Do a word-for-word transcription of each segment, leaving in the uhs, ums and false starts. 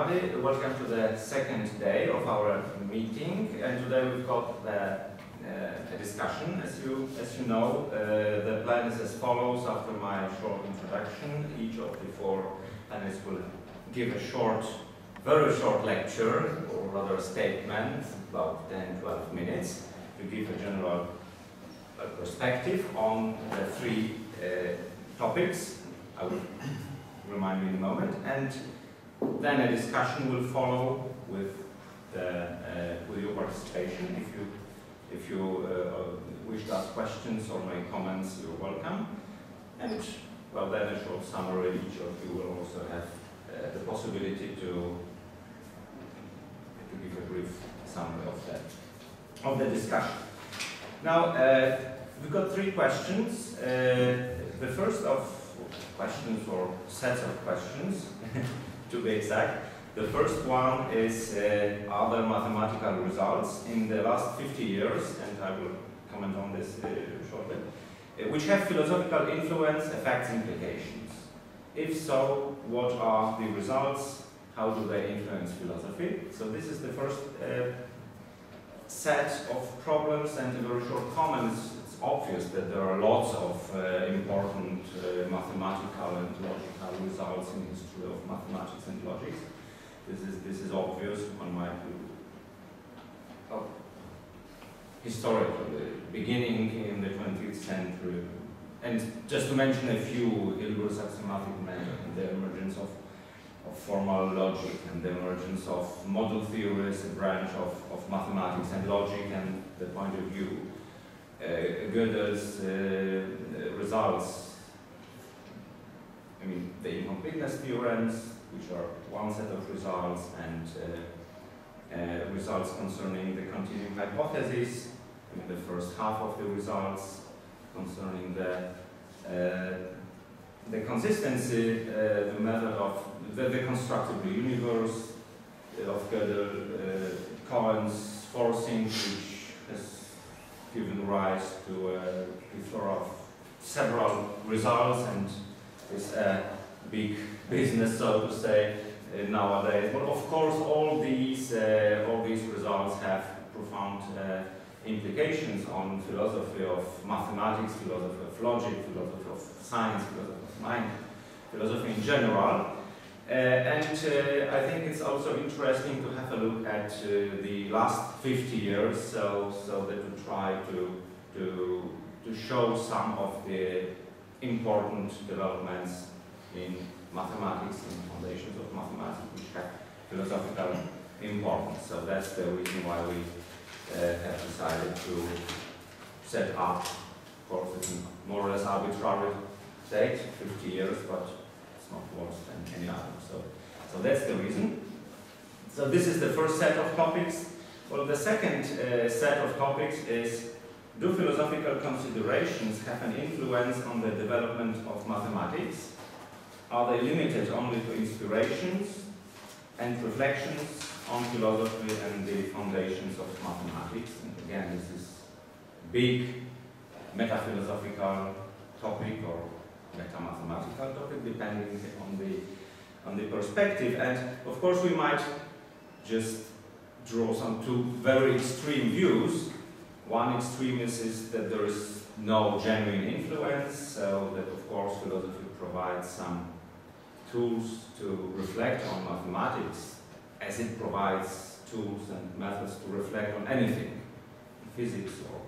everybody. Welcome to the second day of our meeting, and today we've got the, uh, a discussion. As you as you know, uh, the plan is as follows. After my short introduction, each of the four panelists will give a short, very short lecture, or rather statement, about ten to twelve minutes, to give a general uh, perspective on the three uh, topics. I will remind you in a moment, and then a discussion will follow with the, uh, with your participation. If you if you uh, wish to ask questions or make comments, you're welcome. And well, then a short summary. Each of you will also have uh, the possibility to to give a brief summary of that of the discussion. Now uh, we've got three questions. Uh, the first of questions or sets of questions, to be exact. The first one is uh, are there mathematical results in the last fifty years, and I will comment on this uh, shortly, uh, which have philosophical influence, effects, implications. If so, what are the results? How do they influence philosophy? So this is the first uh, set of problems, and a very short comments. Obvious that there are lots of uh, important uh, mathematical and logical results in the history of mathematics and logics. This is this is obvious on my view. Oh. Historical uh, beginning in the twentieth century, and just to mention a few: Hilbert's axiomatic method, and the emergence of, of formal logic, and the emergence of model theories, a branch of, of mathematics and logic, and the point of view. Uh, Gödel's uh, results, I mean the incompleteness theorems, which are one set of results, and uh, uh, results concerning the continuum hypothesis, I mean, the first half of the results concerning the uh, the consistency, uh, the method of the, the constructible universe uh, of Gödel, uh, Cohen's forcing, which has given rise to a plethora of several results, and is a big business, so to say, uh, nowadays. But of course, all these uh, all these results have profound uh, implications on philosophy of mathematics, philosophy of logic, philosophy of science, philosophy of mind, philosophy in general. Uh, and uh, I think it's also interesting to have a look at uh, the last fifty years, so so that we try to to to show some of the important developments in mathematics, in foundations of mathematics, which have philosophical importance. So that's the reason why we uh, have decided to set up courses in more or less arbitrary date, fifty years, but not worse than any other. So, so that's the reason. So this is the first set of topics. Well, the second uh, set of topics is: do philosophical considerations have an influence on the development of mathematics? Are they limited only to inspirations and reflections on philosophy and the foundations of mathematics? And again, this is big metaphilosophical topic, or meta-mathematical topic, depending on the on the perspective. And of course, we might just draw some two very extreme views. One extreme is, is that there is no genuine influence, so that of course philosophy provides some tools to reflect on mathematics, as it provides tools and methods to reflect on anything, physics or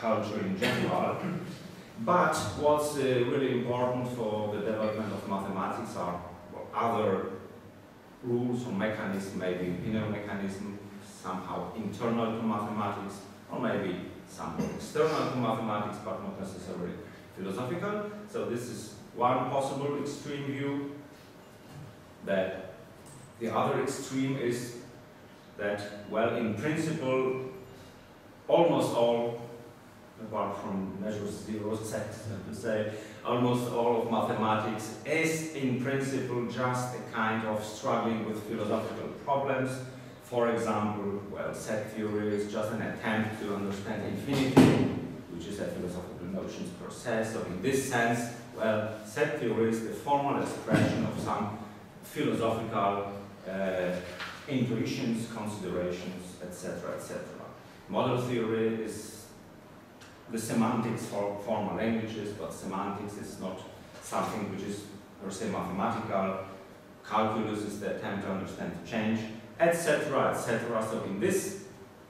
culture in general. But what's uh, really important for the development of mathematics are other rules or mechanisms, maybe inner mechanism, somehow internal to mathematics, or maybe somehow external to mathematics, but not necessarily philosophical. So this is one possible extreme view. That the other extreme is that, well, in principle, almost all, apart from measures zero sets, to say, almost all of mathematics is in principle just a kind of struggling with philosophical problems. For example, well, set theory is just an attempt to understand infinity, which is a philosophical notions per se. So in this sense, well, set theory is the formal expression of some philosophical uh, intuitions, considerations, et cetera, et cetera. Model theory is the semantics for formal languages, but semantics is not something which is per se mathematical. Calculus is the attempt to understand the change, et cetera, et cetera. So in this,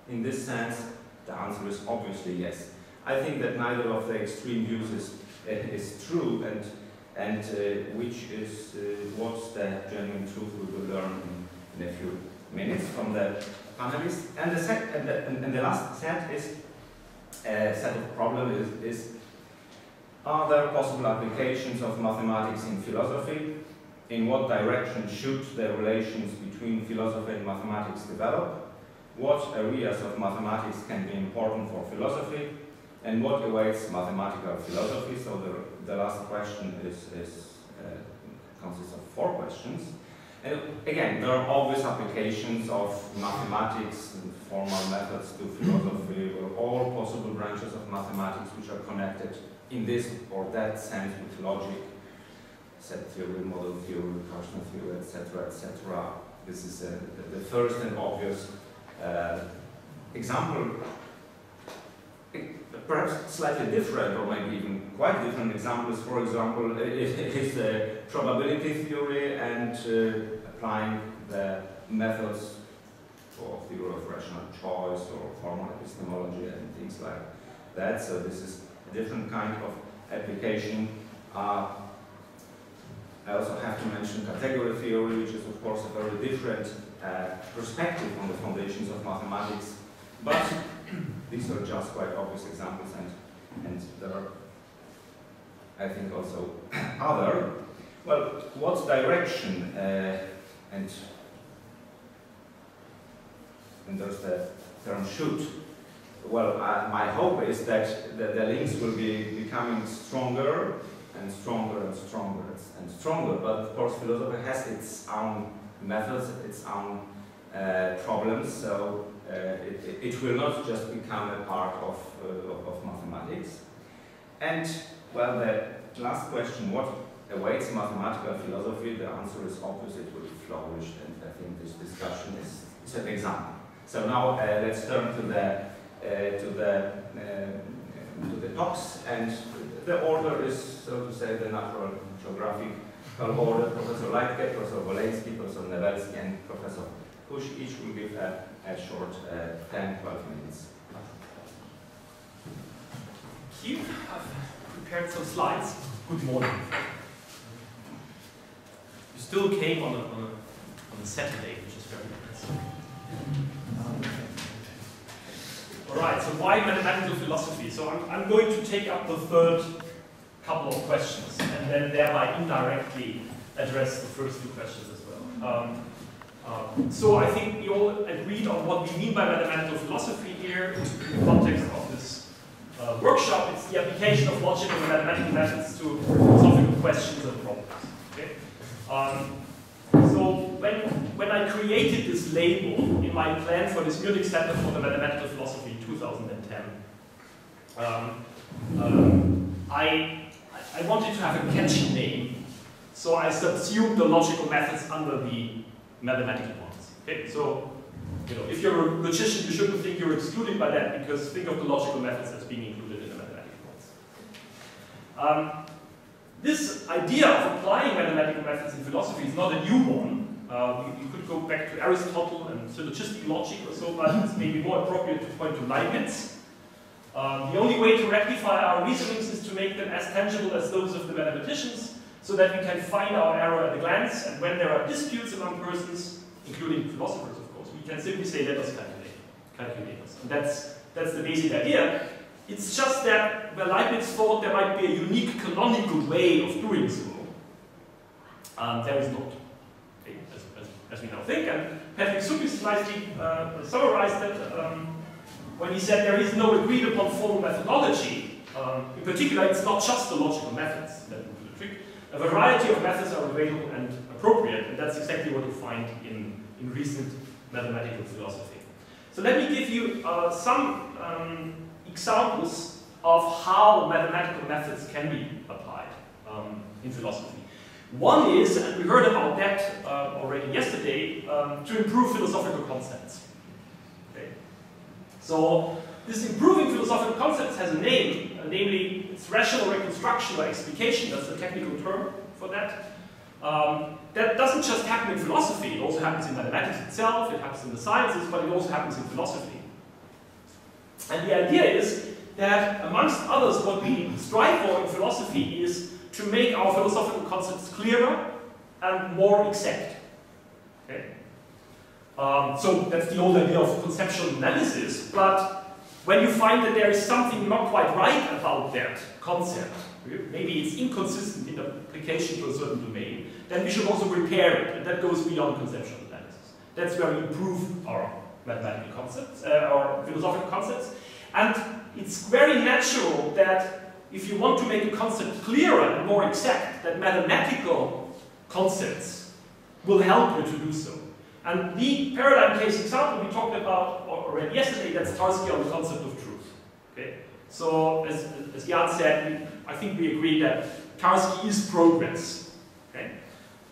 in this sense, the answer is obviously yes. I think that neither of the extreme views is, is true, and and uh, which is uh, what's the genuine truth we will learn in, in a few minutes from the panelists. And the sec and the, and the last set is a uh, set of problems is, is are there possible applications of mathematics in philosophy? In what direction should the relations between philosophy and mathematics develop? What areas of mathematics can be important for philosophy? And what awaits mathematical philosophy? So the, the last question is, is uh, consists of four questions. And again, there are obvious applications of mathematics and formal methods to philosophy, or all possible branches of mathematics which are connected in this or that sense with logic, set theory, model theory, recursion theory, et cetera, et cetera. This is a, the first and obvious uh, example. Perhaps slightly different, or maybe even quite different examples. For example, is, is the probability theory and uh, applying the methods for theory of rational choice or formal epistemology and things like that. So this is a different kind of application. Uh, I also have to mention category theory, which is of course a very different uh, perspective on the foundations of mathematics, but these are just quite obvious examples, and, and there are, I think, also other. Well, what direction? Uh, and, and there's the term should. Well, I, my hope is that the, the links will be becoming stronger and stronger and stronger and stronger, but of course philosophy has its own methods, its own uh, problems, so Uh, it, it will not just become a part of, uh, of, of mathematics. And, well, the last question, what awaits mathematical philosophy? The answer is obvious, it will flourish, and I think this discussion is, is an example. So now uh, let's turn to the, uh, to, the, uh, to the talks, and the order is, so to say, the natural geographic order. Professor Leitke, Professor Woleński, Professor Newelski, and Professor Husch each will give a a short uh, ten, twelve minutes. Here, I've prepared some slides. Good morning. You still came on a, on a, on a Saturday, which is very nice. All right, so why mathematical philosophy? So I'm, I'm going to take up the third couple of questions, and then thereby indirectly address the first two questions as well. Um, Um, so I think we all agreed on what we mean by mathematical philosophy here in the context of this uh, workshop. It's the application of logic and mathematical methods to philosophical questions and problems. Okay? Um, so when, when I created this label in my plan for this Munich Center for the Mathematical Philosophy in two thousand ten, um, um, I, I wanted to have a catchy name, so I subsumed the logical methods under the mathematical ones. Okay? So, you know, if you're a logician, you shouldn't think you're excluded by that, because think of the logical methods as being included in the mathematical ones. Um, this idea of applying mathematical methods in philosophy is not a new one. Uh, you, you could go back to Aristotle and syllogistic logic or so, but it's maybe more appropriate to point to Leibniz. Um, the only way to rectify our reasonings is to make them as tangible as those of the mathematicians, so that we can find our error at a glance, and when there are disputes among persons, including philosophers, of course, we can simply say, let us calculate, calculate us. And that's, that's the basic idea. It's just that where Leibniz thought there might be a unique canonical way of doing so, um, there is not, okay, as, as, as we now think. And Patrick Suppes slightly uh, summarized that um, when he said there is no agreed upon formal methodology. Um, in particular, it's not just the logical methods that would be the trick. A variety of methods are available and appropriate, and that's exactly what you find in, in recent mathematical philosophy. So let me give you uh, some um, examples of how mathematical methods can be applied um, in philosophy. One is, and we heard about that uh, already yesterday, um, to improve philosophical concepts. Okay. So this improving philosophical concepts has a name, uh, namely it's rational reconstruction or explication. That's the technical term for that. Um, that doesn't just happen in philosophy, it also happens in mathematics itself, it happens in the sciences, but it also happens in philosophy. And the idea is that, amongst others, what we strive for in philosophy is to make our philosophical concepts clearer and more exact. Okay? Um, so that's the old idea of conceptual analysis, but when you find that there is something not quite right about that concept, maybe it's inconsistent in application to a certain domain, then we should also repair it, and that goes beyond conceptual analysis. That's where we improve our mathematical concepts, uh, our philosophical concepts, and it's very natural that if you want to make a concept clearer and more exact, that mathematical concepts will help you to do so. And the paradigm case example we talked about already yesterday, that's Tarski on the concept of truth. Okay? So, as, as Jan said, we, I think we agree that Tarski is progress. Okay?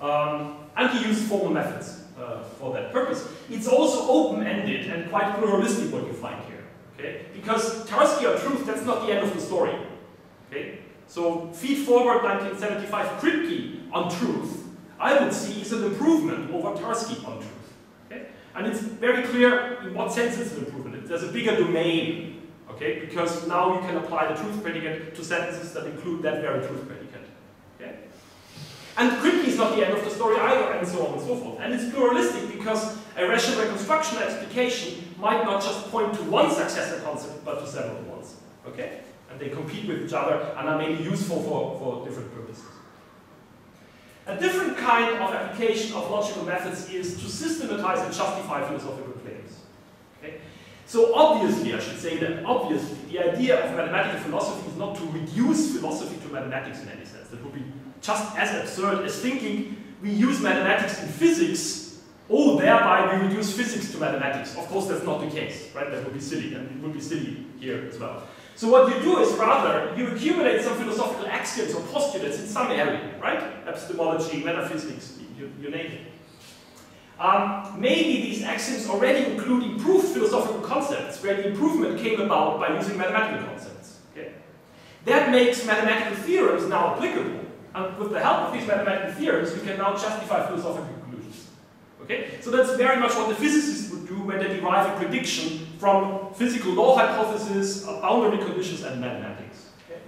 Um, and he used formal methods uh, for that purpose. It's also open-ended and quite pluralistic what you find here. Okay? Because Tarski or truth, that's not the end of the story. Okay? So, feed forward nineteen seventy-five Kripke on truth, I would see is an improvement over Tarski on truth. Okay? And it's very clear in what sense it's an improvement. There's a bigger domain. Okay, because now you can apply the truth predicate to sentences that include that very truth predicate. Okay? And Kripke is not the end of the story either, and so on and so forth. And it's pluralistic because a rational reconstruction explication might not just point to one successor concept, but to several ones. Okay? And they compete with each other and are mainly useful for, for different purposes. A different kind of application of logical methods is to systematize and justify philosophical claims. Okay? So obviously, I should say that obviously, the idea of mathematical philosophy is not to reduce philosophy to mathematics in any sense. That would be just as absurd as thinking we use mathematics in physics, oh, thereby we reduce physics to mathematics. Of course, that's not the case, right? That would be silly, and it would be silly here as well. So what you do is rather, you accumulate some philosophical axioms or postulates in some area, right? Epistemology, metaphysics, you, you name it. Um, maybe these axioms already include improved philosophical concepts where the improvement came about by using mathematical concepts. Okay? That makes mathematical theorems now applicable, and with the help of these mathematical theorems we can now justify philosophical conclusions. Okay? So that's very much what the physicists would do when they derive a prediction from physical law hypothesis, boundary conditions and mathematics. Okay?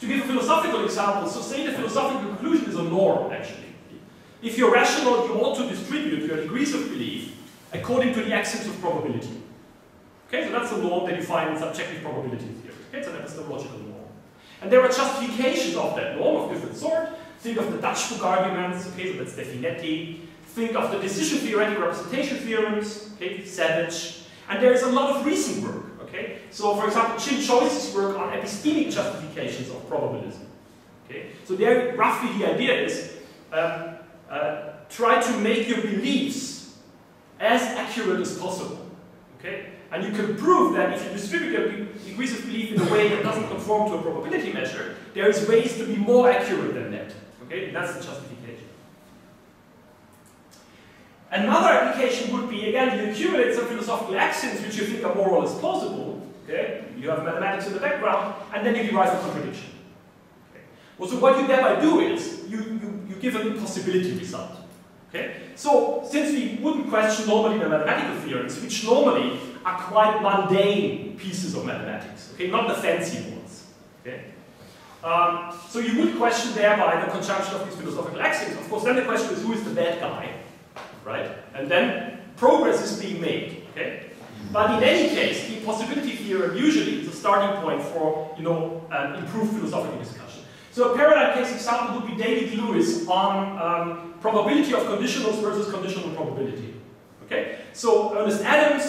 To give a philosophical example, so say the philosophical conclusion is a norm actually. If you're rational, you ought to distribute your degrees of belief according to the axioms of probability. Okay, so that's a norm that you find in subjective probability theory. Okay, it's an epistemological norm. And there are justifications of that norm of different sort. Think of the Dutch book arguments, okay, so that's Definetti. Think of the decision theoretic representation theorems, okay, Savage. And there is a lot of recent work, okay? So for example, Chin Choice's work on epistemic justifications of probabilism. Okay, so there roughly the idea is um, Uh, try to make your beliefs as accurate as possible, okay? And you can prove that if you distribute your degrees of belief in a way that doesn't conform to a probability measure, there is ways to be more accurate than that, okay? That's the justification. Another application would be, again, you accumulate some philosophical axioms which you think are more or less plausible, okay? You have mathematics in the background, and then you derive a contradiction. Okay? Well, so what you thereby do is, you, you give an impossibility result. Okay? So, since we wouldn't question normally the mathematical theorems, which normally are quite mundane pieces of mathematics, okay, not the fancy ones. Okay? Um, so you would question thereby the conjunction of these philosophical axioms. Of course, then the question is who is the bad guy, right? And then progress is being made. Okay? But in any case, the impossibility theorem usually is a starting point for, you know, um, improved philosophical discussion. So a paradigm case example would be David Lewis on um, probability of conditionals versus conditional probability. Okay? So Ernest Adams,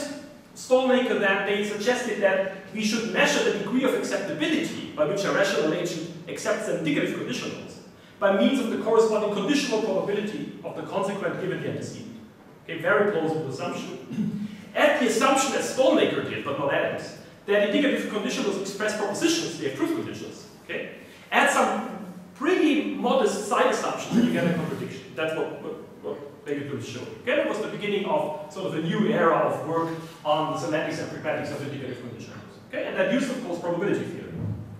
Stalnaker, then they suggested that we should measure the degree of acceptability by which a rational agent accepts some negative conditionals by means of the corresponding conditional probability of the consequent given the antecedent. Okay, very plausible assumption. At the assumption that Stalnaker did, but not Adams, that the negative conditionals express propositions, they have truth conditions. Okay? Add some pretty modest side assumption and you get a contradiction. That's what, what, what David Lewis showed. Again, it was the beginning of sort of a new era of work on the semantics and pragmatics of indicative conditionals. Okay? And that used, of course, probability theory.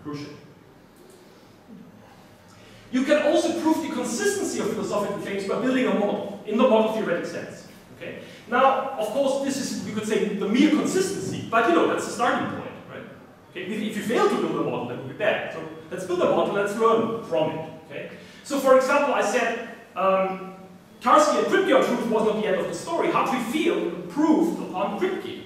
Crucial. You can also prove the consistency of philosophical claims by building a model, in the model theoretic sense. Okay? Now, of course, this is, we could say, the mere consistency, but you know, that's the starting point, right? Okay? If you fail to build a model, that would be bad. So let's build a model, let's learn from it. Okay? So for example, I said, um, Tarski and Kripke on truth was not the end of the story. Hartry Field proved upon Kripke.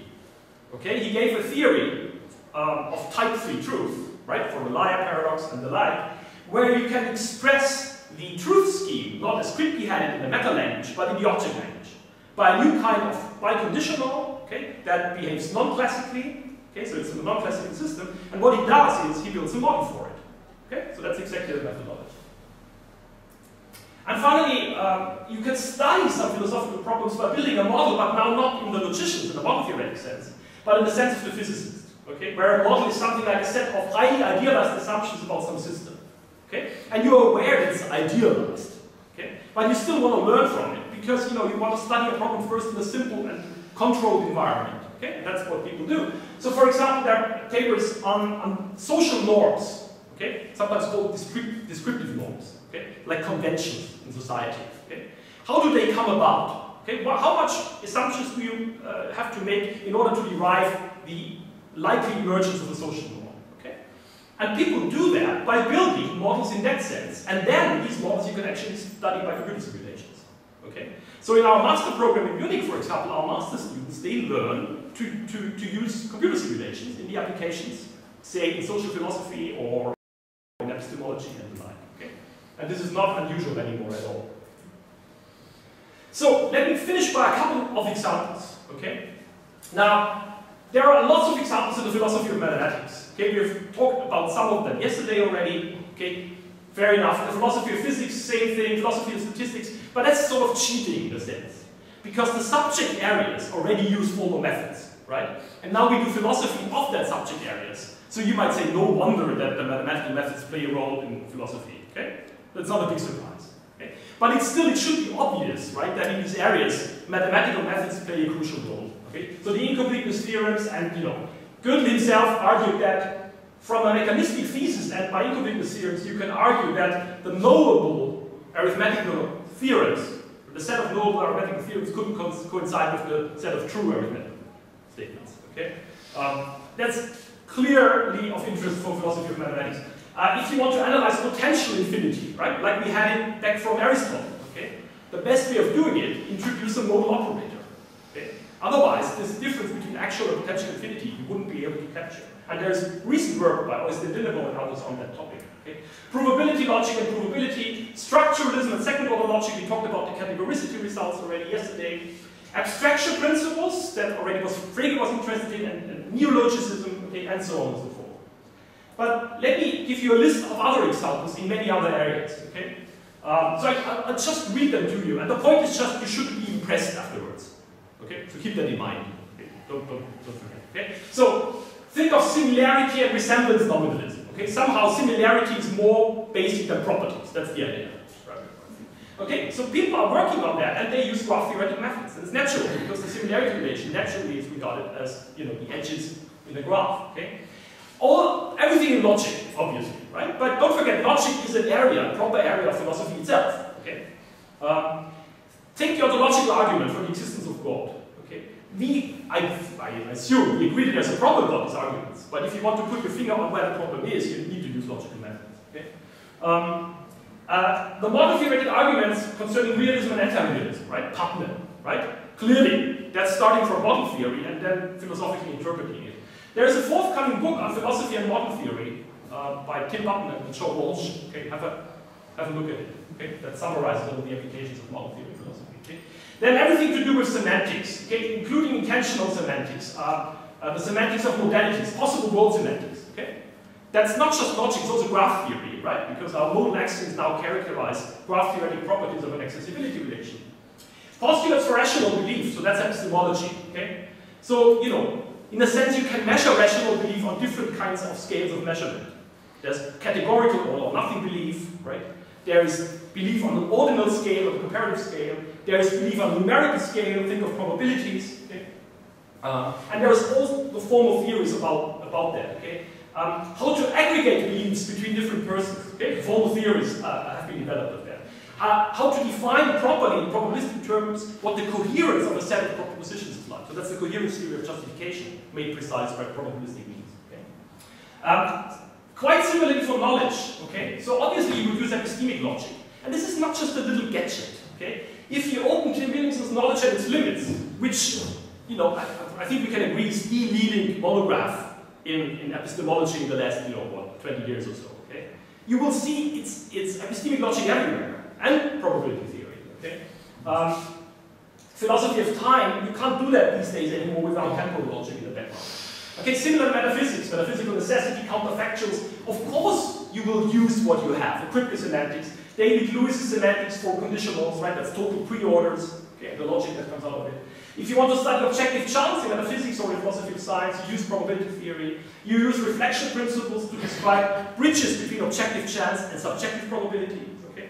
Okay? He gave a theory um, of type three truth, right, for the liar paradox and the like, where you can express the truth scheme, not as Kripke had it in the meta language, but in the object language, by a new kind of biconditional, okay, that behaves non-classically, okay, so it's a non-classical system, and what he does is he builds a model for it. Okay? So that's exactly the methodology. And finally, uh, you can study some philosophical problems by building a model, but now not in the logicians, in the model theoretic sense, but in the sense of the physicist, okay, where a model is something like a set of highly idealized assumptions about some system. Okay? And you're aware that it's idealized, okay? But you still want to learn from it, because you know you want to study a problem first in a simple and controlled environment. Okay? And that's what people do. So for example, there are papers on, on social norms, okay? Sometimes called descript descriptive norms, okay? Like conventions in society. Okay? How do they come about? Okay? Well, how much assumptions do you uh, have to make in order to derive the likely emergence of a social norm? And people do that by building models in that sense. And then these models you can actually study by computer simulations. Okay? So in our master program in Munich, for example, our master students, they learn to, to, to use computer simulations in the applications, say in social philosophy or in epistemology and the like. Okay? And this is not unusual anymore at all. So let me finish by a couple of examples. Okay? Now, there are lots of examples in the philosophy of mathematics. Okay, we have talked about some of them yesterday already. Okay, fair enough. The philosophy of physics, same thing. Philosophy of statistics, but that's sort of cheating in a sense, because the subject areas already use formal methods, right? And now we do philosophy of that subject areas. So you might say, no wonder that the mathematical methods play a role in philosophy. Okay, that's not a big surprise. Okay, but it's still it should be obvious, right, that in these areas mathematical methods play a crucial role. Okay? So the incompleteness theorems, and you know, Gödel himself argued that from a mechanistic thesis and by incompleteness theorems, you can argue that the knowable arithmetical theorems, the set of knowable arithmetical theorems, couldn't co coincide with the set of true arithmetical statements. Okay, um, that's clearly of interest for philosophy of mathematics. Uh, if you want to analyze potential infinity, right, like we had it back from Aristotle, okay, the best way of doing it, introduce a modal operator. Okay? Otherwise, this difference between actual and potential infinity you wouldn't be able to capture. And there's recent work by Øystein Linnebo and others on that topic. Okay? Provability logic and provability, structuralism and second-order logic, we talked about the categoricity results already yesterday. Abstraction principles, that already was Frege was interested in, and, and neologicism, okay, and so on and so forth. But let me give you a list of other examples in many other areas. Okay? Um, so I, I'll just read them to you, and the point is just you should be impressed afterwards. Okay, so keep that in mind. Okay? Don't, don't, don't forget. Okay? So think of similarity and resemblance nominalism. Okay? Somehow similarity is more basic than properties. That's the idea. Right? Okay, so people are working on that and they use graph theoretic methods. It's natural because the similarity relation naturally is regarded as, you know, the edges in the graph. Okay? All everything in logic, obviously, right? But don't forget, logic is an area, a proper area of philosophy itself. Okay? Um, Take the ontological argument for the existence of God. Okay? We, I, I assume, we agree that there's a problem about these arguments, but if you want to put your finger on where the problem is, you need to use logical methods. Okay? Um, uh, the model theoretic arguments concerning realism and anti-realism, right? Putnam, right? Clearly, that's starting from model theory and then philosophically interpreting it. There is a forthcoming book on philosophy and model theory uh, by Tim Putnam and Joe Walsh. Okay, have a have a look at it. Okay, that summarizes all the applications of model theory. Then everything to do with semantics, okay, including intentional semantics, uh, uh, the semantics of modalities, possible world semantics. Okay? That's not just logic, it's also graph theory, right? Because our modal axioms now characterize graph theoretic properties of an accessibility relation. Postulates for rational belief, so that's epistemology. Okay? So, you know, in a sense you can measure rational belief on different kinds of scales of measurement. There's categorical all or nothing belief, right? There is belief on the ordinal scale, or the comparative scale. There is belief on the numerical scale, think of probabilities. Okay? Uh, and there is also the formal theories about, about that. Okay? Um, how to aggregate beliefs between different persons. Okay? Formal theories uh, have been developed of that. Uh, how to define properly, in probabilistic terms, what the coherence of a set of propositions is like. So that's the coherence theory of justification, made precise by probabilistic means. Okay? Um, quite similarly for knowledge. Okay? So obviously you would use epistemic logic. And this is not just a little gadget. Okay? If you open Jim Williamson's knowledge and its limits, which, you know, I, I think we can agree is the leading monograph in, in epistemology in the last, you know, what, twenty years or so, okay? You will see it's, it's epistemic logic everywhere, and probability theory, okay? Um, philosophy of time, you can't do that these days anymore without temporal logic in the background. Okay, similar metaphysics, metaphysical necessity, counterfactuals, of course you will use what you have, the Kripke semantics, David Lewis's semantics for conditionals, right? That's total pre-orders, okay, the logic that comes out of it. If you want to study objective chance in metaphysics or in philosophy of science, you use probability theory. You use reflection principles to describe bridges between objective chance and subjective probability, okay?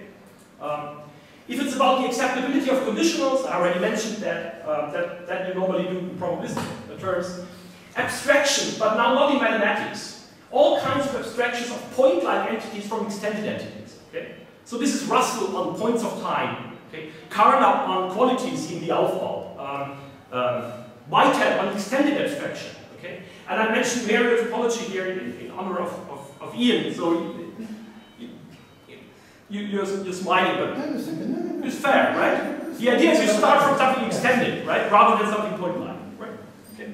Um, if it's about the acceptability of conditionals, I already mentioned that, uh, that, that you normally do in probabilistic terms. Abstraction, but now not in mathematics. All kinds of abstractions of point-like entities from extended entities, okay? So this is Russell on points of time, okay? Carnap on qualities in the Aufbau, um, um, Whitehead on extended abstraction, okay? And I mentioned variant topology here in, in honor of, of, of Ian, so you, you, you're, you're smiling, but it's fair, right? The idea is you start from something extended, right? Rather than something point-like, right? Okay.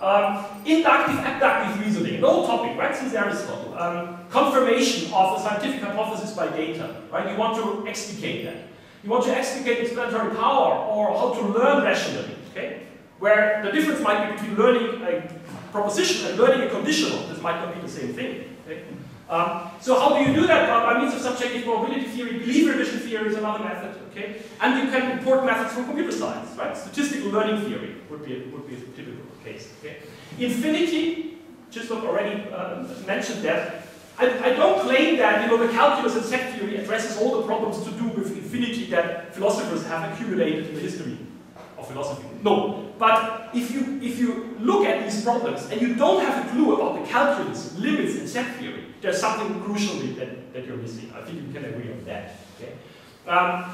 Um, inductive, abductive reasoning, no topic, right? Since Aristotle. Um, Confirmation of a scientific hypothesis by data, right? You want to explicate that. You want to explicate explanatory power or how to learn rationally, okay? Where the difference might be between learning a proposition and learning a conditional. This might not be the same thing, okay? Um, so how do you do that? Well, by means of subjective probability theory, belief revision theory is another method, okay? And you can import methods from computer science, right? Statistical learning theory would be a, would be a typical case, okay? Infinity, Czislak already uh, mentioned that. I, I don't claim that, you know, the calculus and set theory addresses all the problems to do with infinity that philosophers have accumulated in the history of philosophy. No, but if you, if you look at these problems and you don't have a clue about the calculus, limits, and set theory, there's something crucially that, that you're missing. I think you can agree on that. Okay? Um,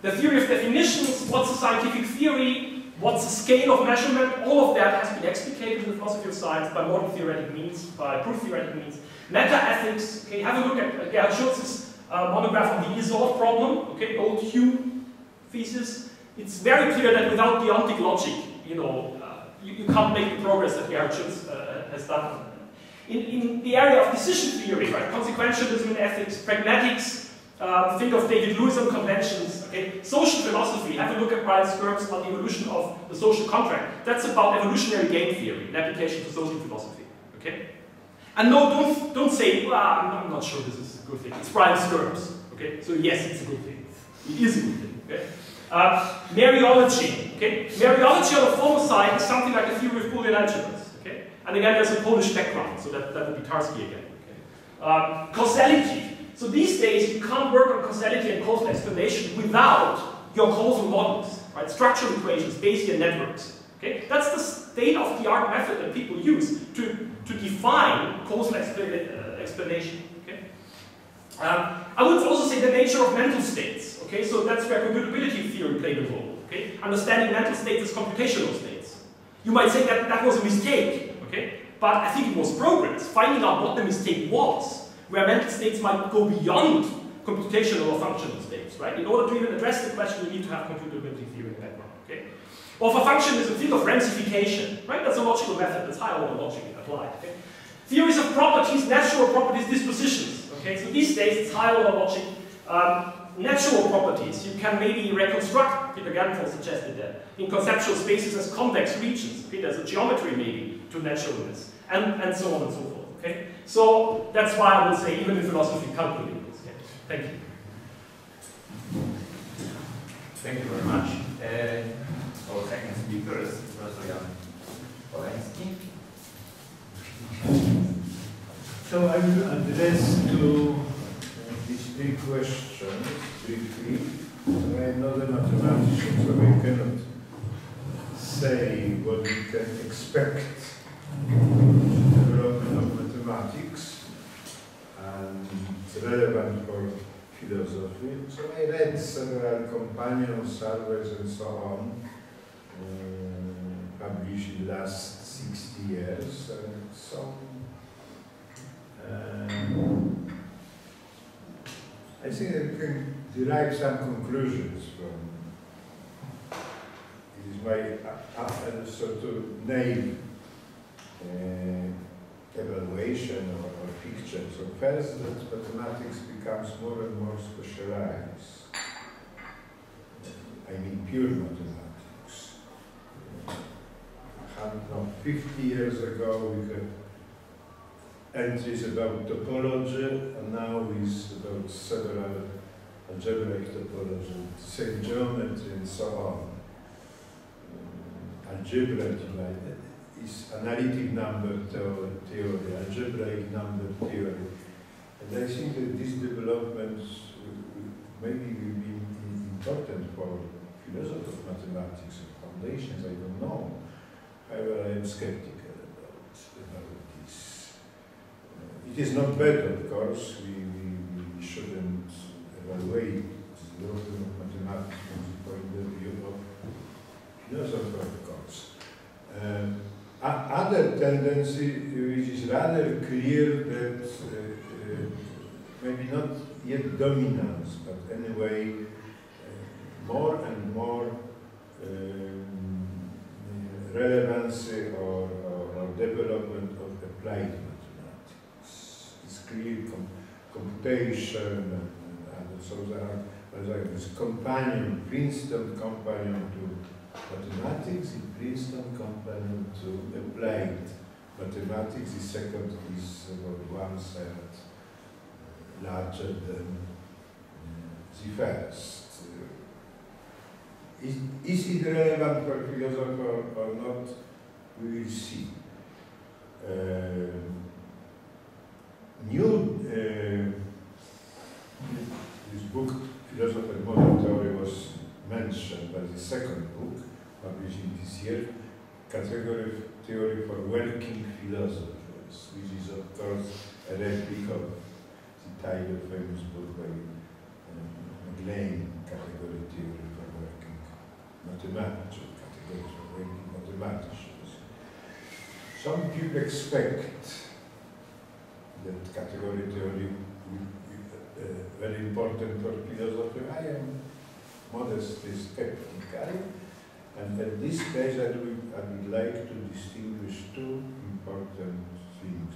the theory of definitions, what's a scientific theory, what's the scale of measurement, all of that has been explicated in the philosophy of science by modern theoretic means, by proof theoretic means. Meta-ethics, okay, have a look at Gerhard Schultz's uh, monograph on the Isolde problem, okay, old Hume thesis. It's very clear that without deontic logic, you know, uh, you, you can't make the progress that Gerhard Schultz uh, has done. In, in the area of decision theory, right, consequentialism in ethics, pragmatics, uh, think of David Lewis on conventions, okay, social philosophy, have a look at Brian Skirms on the evolution of the social contract. That's about evolutionary game theory, an application to social philosophy, okay? And no, don't, don't say, well, I'm not sure this is a good thing. It's Brian Skirms, okay? So yes, it's a good thing. It is a good thing, okay? Uh, Mariology, okay? Mariology on the formal side is something like a theory of Boolean algebras, okay? And again, there's a Polish background, so that, that would be Tarski again, okay? Um, causality. So these days, you can't work on causality and causal explanation without your causal models, right? Structural equations, Bayesian networks, okay? That's the state-of-the-art method that people use to to define causal explanation, okay? Um, I would also say the nature of mental states, okay? So that's where computability theory played a role, okay? Understanding mental states as computational states. You might say that that was a mistake, okay? But I think it was progress, finding out what the mistake was, where mental states might go beyond computational or functional states, right? In order to even address the question, you need to have computability theory in the background, okay? Or for functionism, think of ramsification, right? That's a logical method, that's higher order logic applied, okay? Theories of properties, natural properties, dispositions, okay? So these days, it's higher order logic. Um, natural properties, you can maybe reconstruct, Peter Gärdenfors suggested that, in conceptual spaces as convex regions, okay? There's a geometry, maybe, to naturalness, and, and so on and so forth, okay? So that's why I would say, even in philosophy, can't believe this, okay? Thank you. Thank you very much. Uh, Our second speaker is Professor Jan Kotarbińska. So I will address to uh, this distinct questions briefly. I am not a mathematician, so I cannot say what we can expect in the development of mathematics and relevant for philosophy. So I read several companion surveys and so on uh, published in the last sixty years, and so um, I think I can derive some conclusions from this is my uh, uh, sort of naive uh, evaluation or, or picture. So first, that mathematics becomes more and more specialized. I mean, pure mathematics. No, fifty years ago we had entries about topology, and now it's about several algebraic topology, same geometry and so on. Um, algebra is analytic number theory, algebraic number theory. And I think that these developments maybe will be important for philosophers of mathematics and foundations, I don't know. However, I am skeptical about, about this. Uh, it is not bad, of course. We, we, we shouldn't evaluate the development of mathematics from the point of view of philosophy, of course. Um, other tendency, which is rather clear that uh, uh, maybe not yet dominance, but anyway, uh, more and more um, relevancy or, or, or development of applied mathematics. It's clear com computation and, and so there are this companion, Princeton companion to mathematics, and Princeton companion to applied mathematics. The second is about one third larger than the first. Is, is it relevant for philosophy or, or not? We will see. Um, new, uh, this book, Philosophy and Modern Theory, was mentioned by the second book, published this year, Category of Theory for Working Philosophers, which is, of course, a replica of the title of famous book by MacLean, um, Category Theory. Mathematics, categories of working mathematicians. Some people expect that category theory will be uh, very important for philosophy. I am modestly skeptical, and at this stage I would, I would like to distinguish two important things: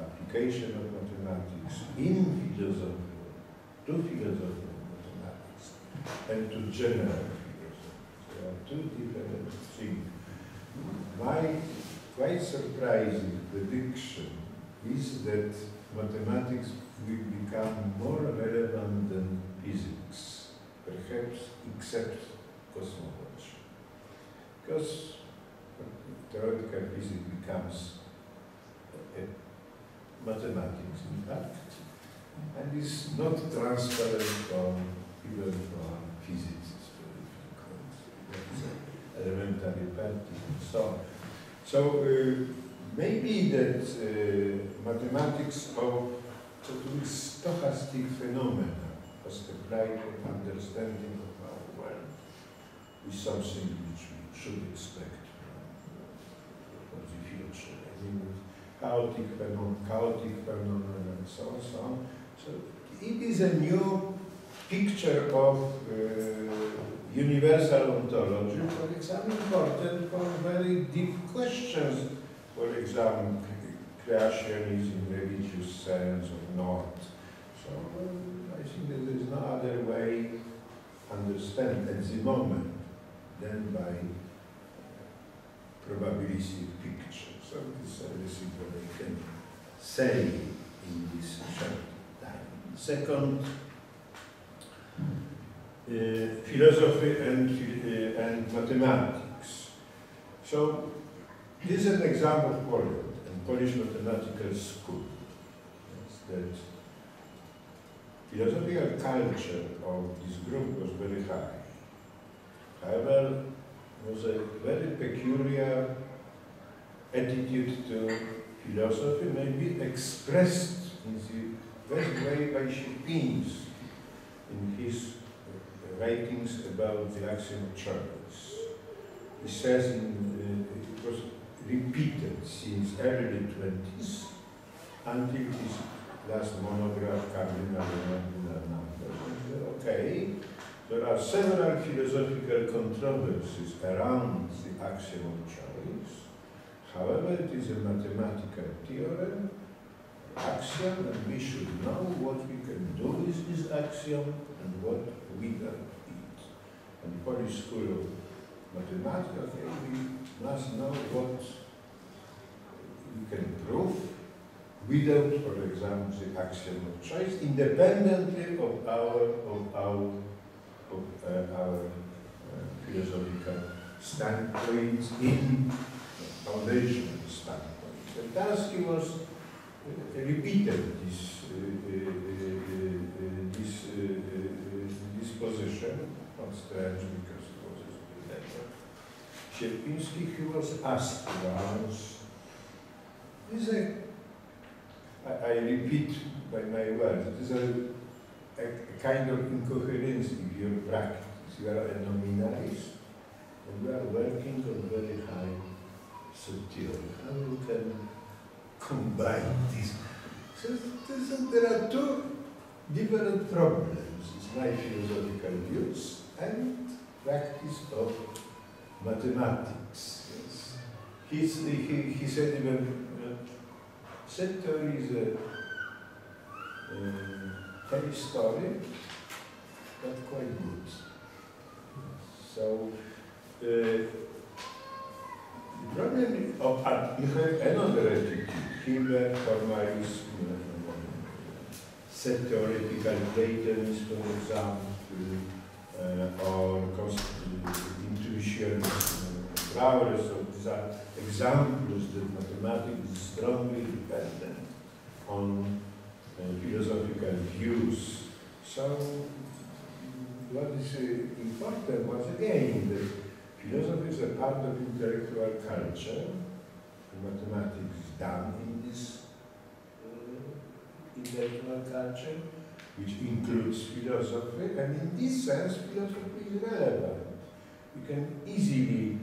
application of mathematics in philosophy, to philosophy of mathematics, and to general. Two different things. My quite surprising prediction is that mathematics will become more relevant than physics, perhaps except cosmology. Because theoretical physics becomes a, a mathematics, in fact, and is not transparent from even from physics. Elementary party and so on. So uh, maybe that uh, mathematics of stochastic phenomena was applied to understanding of our world is something which we should expect from the future. I mean, chaotic phenomena, chaotic phenomena, and so on, so on. So it is a new picture of uh, universal ontology, for example, important for very deep questions. For example, creationism, religious sense or not. So I think that there is no other way to understand at the moment than by probabilistic picture. So this is everything that I can say in this short time. Second, Uh, philosophy and, uh, and mathematics. So this is an example of Poland and Polish mathematical school. Yes, that philosophical culture of this group was very high. However, there was a very peculiar attitude to philosophy, maybe expressed in the best way by Sierpiński in his writings about the axiom of choice. He says in, uh, it was repeated since early twenties until his last monograph, Cardinal Number. Okay, there are several philosophical controversies around the axiom of choice. However, it is a mathematical theorem, axiom, and we should know what we can do with this axiom and what we don't need. And Polish School of Mathematics, okay, we must know what we can prove without, for example, the axiom of choice, independently of our of our of uh, our uh, philosophical standpoint in foundational standpoint. And Tarski was uh, repeated this uh, uh, uh, uh, this uh, uh, this position. Not strange because it was a letter. Sierpiński, he was asked once. Is a I, I repeat by my words, it is a, a, a kind of incoherence in your practice. You are a nominalist and you are working on very high subtheory. How you can combine this? So, so there are two different problems. It's my philosophical views and practice of mathematics. Yes. He's, he, he said even set theory is a uh, heavy story, but quite good. So, uh, the problem of art, you have another attitude, Hilbert, formalism, set theoretical datums, for example, uh, or intuition, flowers uh, of design. Examples that mathematics is strongly dependent on uh, philosophical views. So, what is uh, important once again that philosophy is a part of intellectual culture. Mathematics is done in this uh, intellectual culture, which includes philosophy, and in this sense, philosophy is relevant. You can easily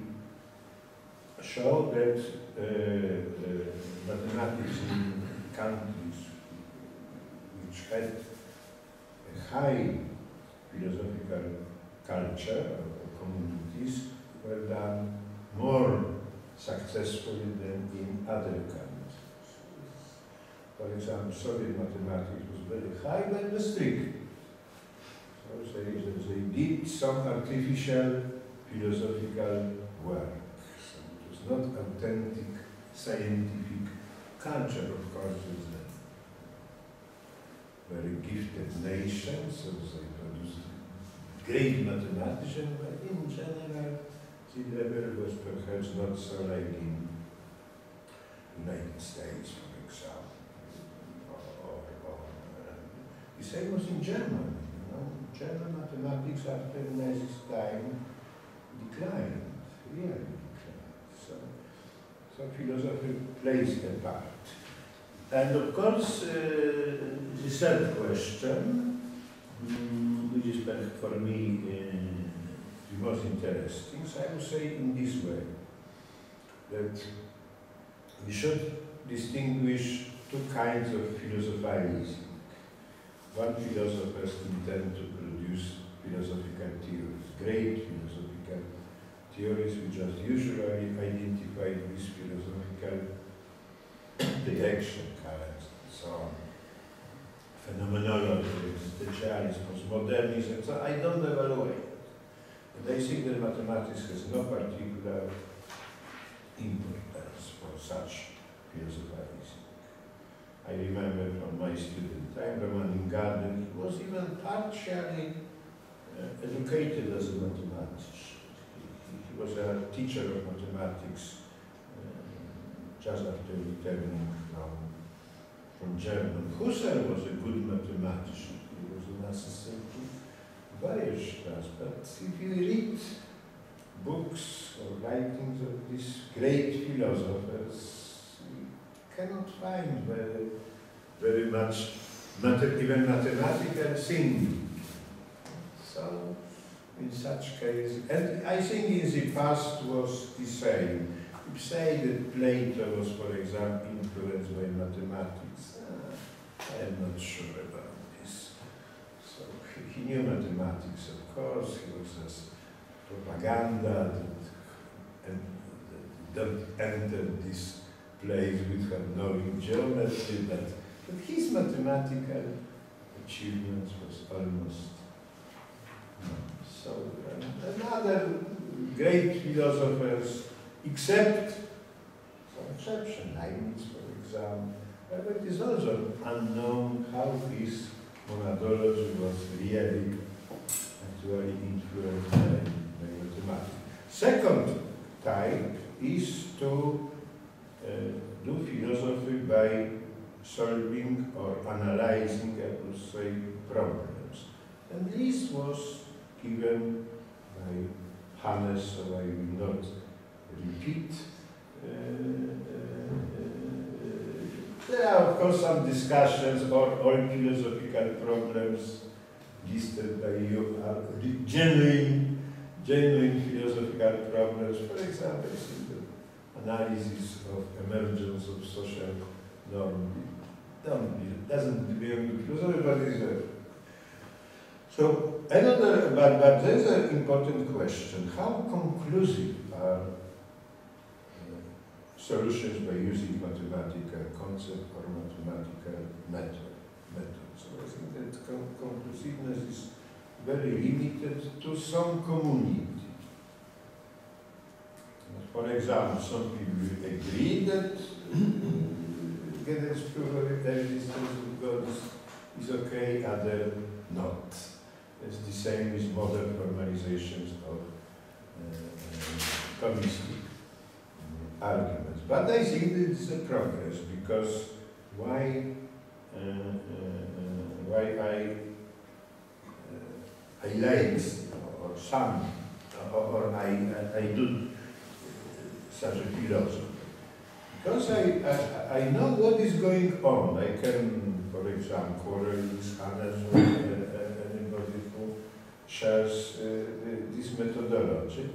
show that uh, uh, mathematics in countries which had a high philosophical culture or communities were done more successfully than in other countries. For example, Soviet mathematics was very high but restricted. So they, they did some artificial philosophical work. Not authentic scientific culture, of course, is a very gifted nation, so they produced great mathematicians, but in general, the level was perhaps not so like in the United States, for example, or, or, or uh, the same was in Germany. You know, German mathematics after Nazi's time declined, really. So philosophy plays a part. And of course, uh, the third question, um, which is for me uh, the most interesting, so I would say in this way, that we should distinguish two kinds of philosophizing. One, philosophers intend to produce philosophical theories, great philosophical theories which are usually identified with philosophical direction, currents, and so on. Phenomenology, existentialism, postmodernism, so I don't evaluate. And I think that mathematics has no particular importance for such philosophizing. I remember from my student time, Roman Gardner, he was even partially uh, educated as a mathematician. He was a teacher of mathematics uh, just after returning from, from Germany. Husserl was a good mathematician. He was necessary to various class. But if you read books or writings of these great philosophers, you cannot find very, very much, even mathematical thinking. So, in such case, and I think in the past was the same. You say that Plato was, for example, influenced by mathematics. I am not sure about this. So he knew mathematics, of course. He was just propaganda that, and, that, that entered this place without knowing geometry, but, but his mathematical achievements was almost none. So another great philosophers, except some exception, Leibniz, for example. But it is also unknown how his monadology was really actually influenced by mathematics. Second type is to uh, do philosophy by solving or analyzing, I would say, problems. And this was given by Hannes, so I will not repeat. Uh, There are, of course, some discussions about all philosophical problems listed by you are genuine, genuine philosophical problems. For example, the analysis of emergence of social norms. It doesn't belong to philosophy, but it is a. So, another, but, but there is an important question. How conclusive are solutions by using mathematical concept or mathematical method. method. So I think that conclusiveness is very limited to some community. For example, some people agree that Gödel's proof of the existence of God is okay, others not. It's the same with modern formalizations of uh, Comiskey arguments. But I think that it's a progress, because why, uh, uh, why I, uh, I like or some, or, or I, I do such a philosophy? Because I, I, I know what is going on. I can, for example, quarrel with Hannes or anybody who shares uh, this methodology.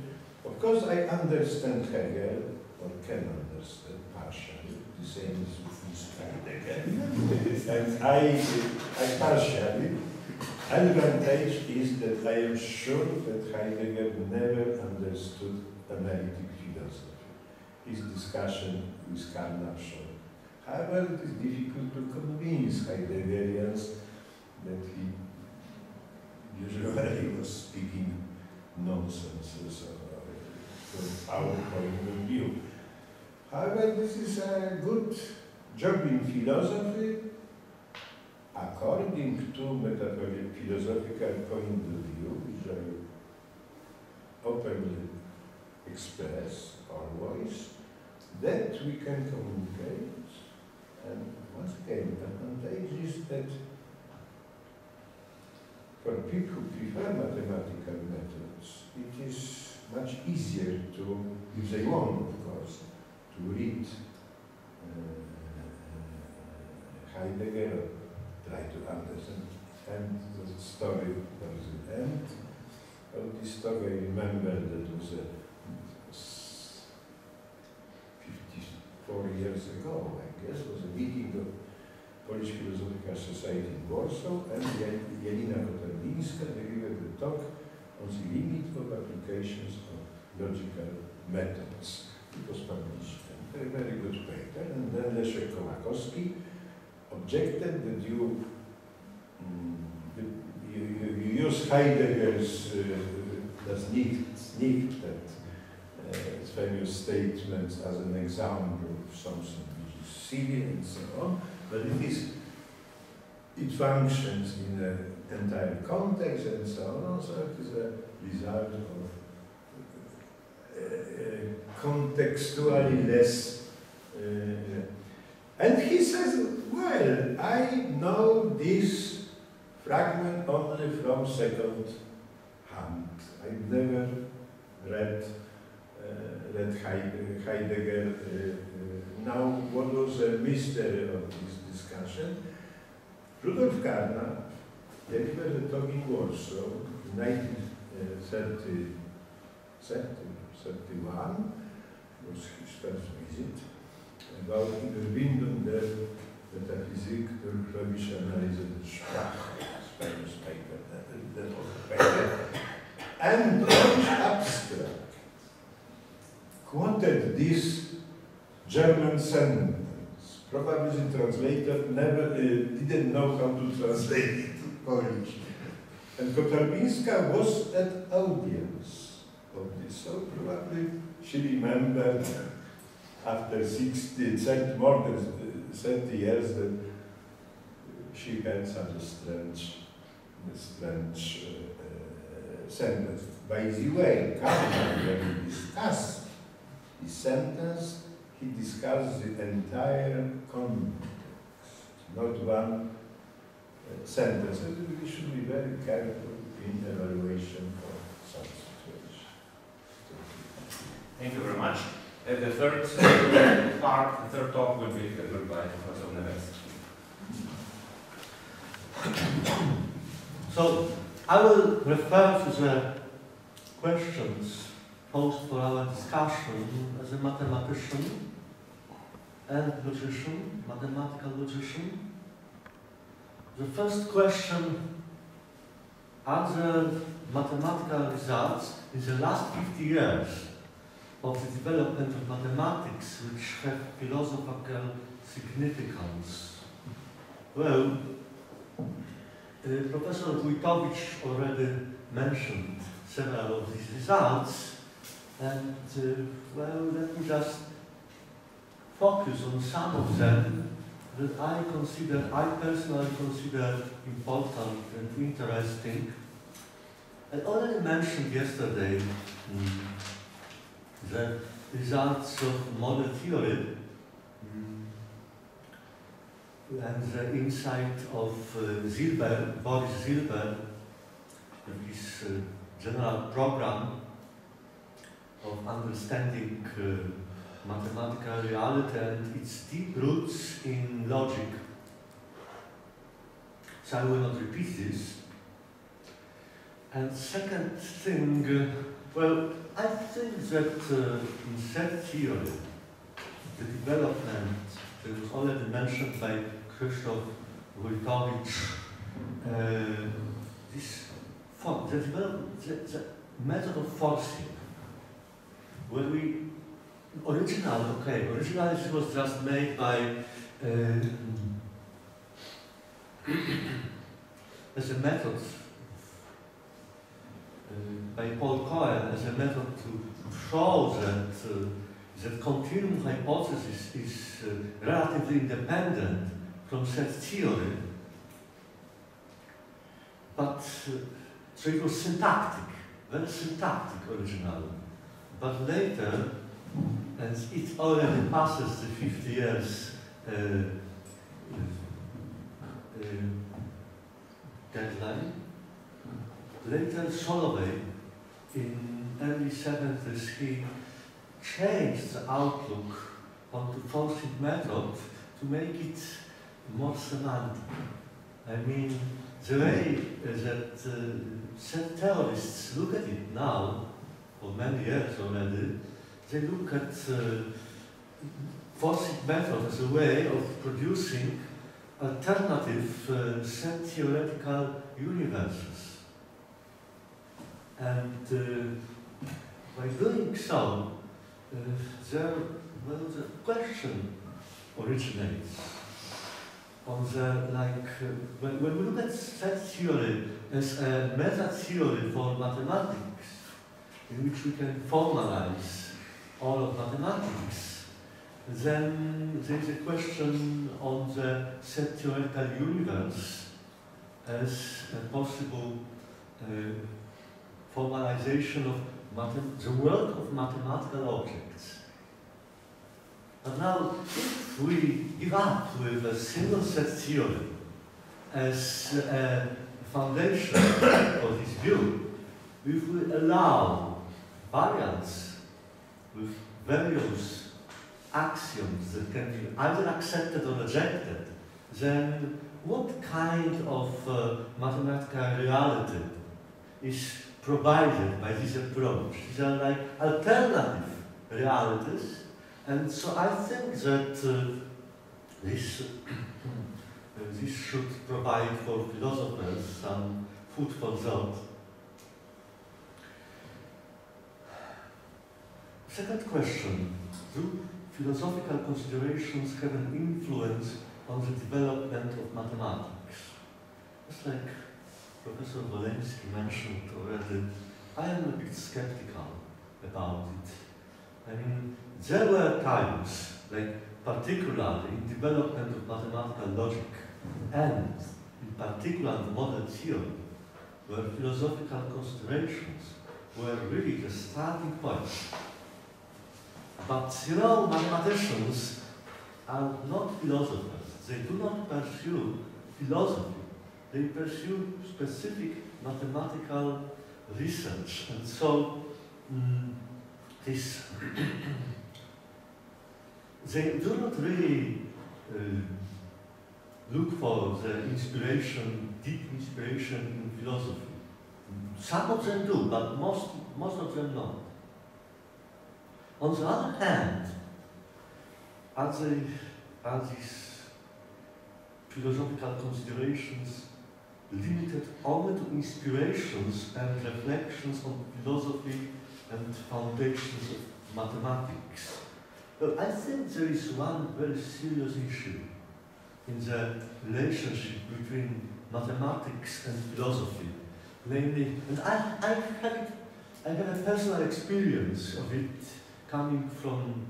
Of course, I understand Hegel, or can understand partially, the same as with Heidegger. And I, I partially, advantage is that I am sure that Heidegger never understood analytic philosophy. His discussion with Carnap showed. However, it is difficult to convince Heideggerians that he usually was speaking nonsense from our point of view. However, this is a good job in philosophy according to metaphilosophical point of view, which I openly express or voice, that we can communicate. And once again, the advantage is that for people who prefer mathematical methods, it is much easier to, if they want, of course, to read uh, Heidegger, try to understand and the story towards the end of this story. I remember that was fifty-four years ago, I guess, was a meeting of Polish Philosophical Society in Warsaw, and Janina Kotarbińska delivered the talk on the limit of applications of logical methods. It was published. A very good paper. And then Leszek Kowakowski objected that you, um, you, you, you use Heidegger's uh, snippet, uh, famous statements as an example of something which is silly and so on, but it, is, it functions in an entire context and so on, so it is a result of Uh, contextually less. Uh, and he says, well, I know this fragment only from second hand. I've never read, uh, read Heidegger. Uh, now, what was the mystery of this discussion? Rudolf Carnap delivered a talk in Warsaw in nineteen thirty-one, was his first visit, about Überwindung der Metaphysik durch logische Analyse der Sprache, famous paper, that was the paper, and Deutsch abstract quoted this German sentence, probably the translator never uh, didn't know how to translate it to Polish. And Kotarbińska was an audience of this, so probably she remembered after sixty, more than thirty years that she had such a strange, strange uh, sentence. By the way, Carnap, when he discussed his sentence, he discussed the entire context, not one uh, sentence. And we should be very careful in evaluation of such situations. Thank you very much. And the third part, the third talk will be delivered by Professor Nevesky. So I will refer to the questions posed for our discussion as a mathematician and logician, mathematical logician. The first question, are the mathematical results in the last fifty years of the development of mathematics which have philosophical significance? Well, uh, Professor Wójtowicz already mentioned several of these results, and uh, well, let me just focus on some of them that I consider, I personally consider important and interesting. I already mentioned yesterday mm. the results of model theory mm. and the insight of uh, Zilber, Boris Zilber, his uh, general program of understanding uh, mathematical reality and its deep roots in logic. So I will not repeat this. And second thing, uh, well, I think that uh, in set theory, the development that was already mentioned by Krzysztof Wójtowicz, uh, this for, the, the, the method of forcing, where we, originally, okay, originally it was just made by, uh, as a method, Uh, by Paul Cohen as a method to show that uh, that continuum hypothesis is uh, relatively independent from set theory, but uh, so it was syntactic, very syntactic originally. But later, and it already passes the fifty years uh, uh, deadline. Later, Solovey, in early seventies, he changed the outlook on the forcing method to make it more semantic. I mean, the way that uh, set theorists look at it now, for many years already, they look at uh, forcing method as a way of producing alternative uh, set theoretical universes. And uh, by doing so, uh, there, well, the question originates on the, like, uh, when, when we look at set theory as a meta theory for mathematics, in which we can formalize all of mathematics, then there is a question on the set theoretical universe as a possible uh, formalization of the world of mathematical objects. But now, if we give up with a single set theory as a foundation for this view, if we allow variants with various axioms that can be either accepted or rejected, then what kind of uh, mathematical reality is provided by this approach? These are like alternative realities, and so I think that uh, this, uh, this should provide for philosophers some food for thought. Second question, do philosophical considerations have an influence on the development of mathematics? Just like Professor Woleński mentioned already, I am a bit skeptical about it. I mean, there were times, like particularly in development of mathematical logic, and in particular in the modern theory, where philosophical considerations were really the starting point. But you know, mathematicians are not philosophers. They do not pursue philosophy. They pursue specific mathematical research. And so, um, this they do not really uh, look for the inspiration, deep inspiration in philosophy. Some of them do, but most, most of them not. On the other hand, are, they, are these philosophical considerations limited only to inspirations and reflections on philosophy and foundations of mathematics? Well, I think there is one very serious issue in the relationship between mathematics and philosophy, namely, and I, I, had, I had a personal experience of it, coming from,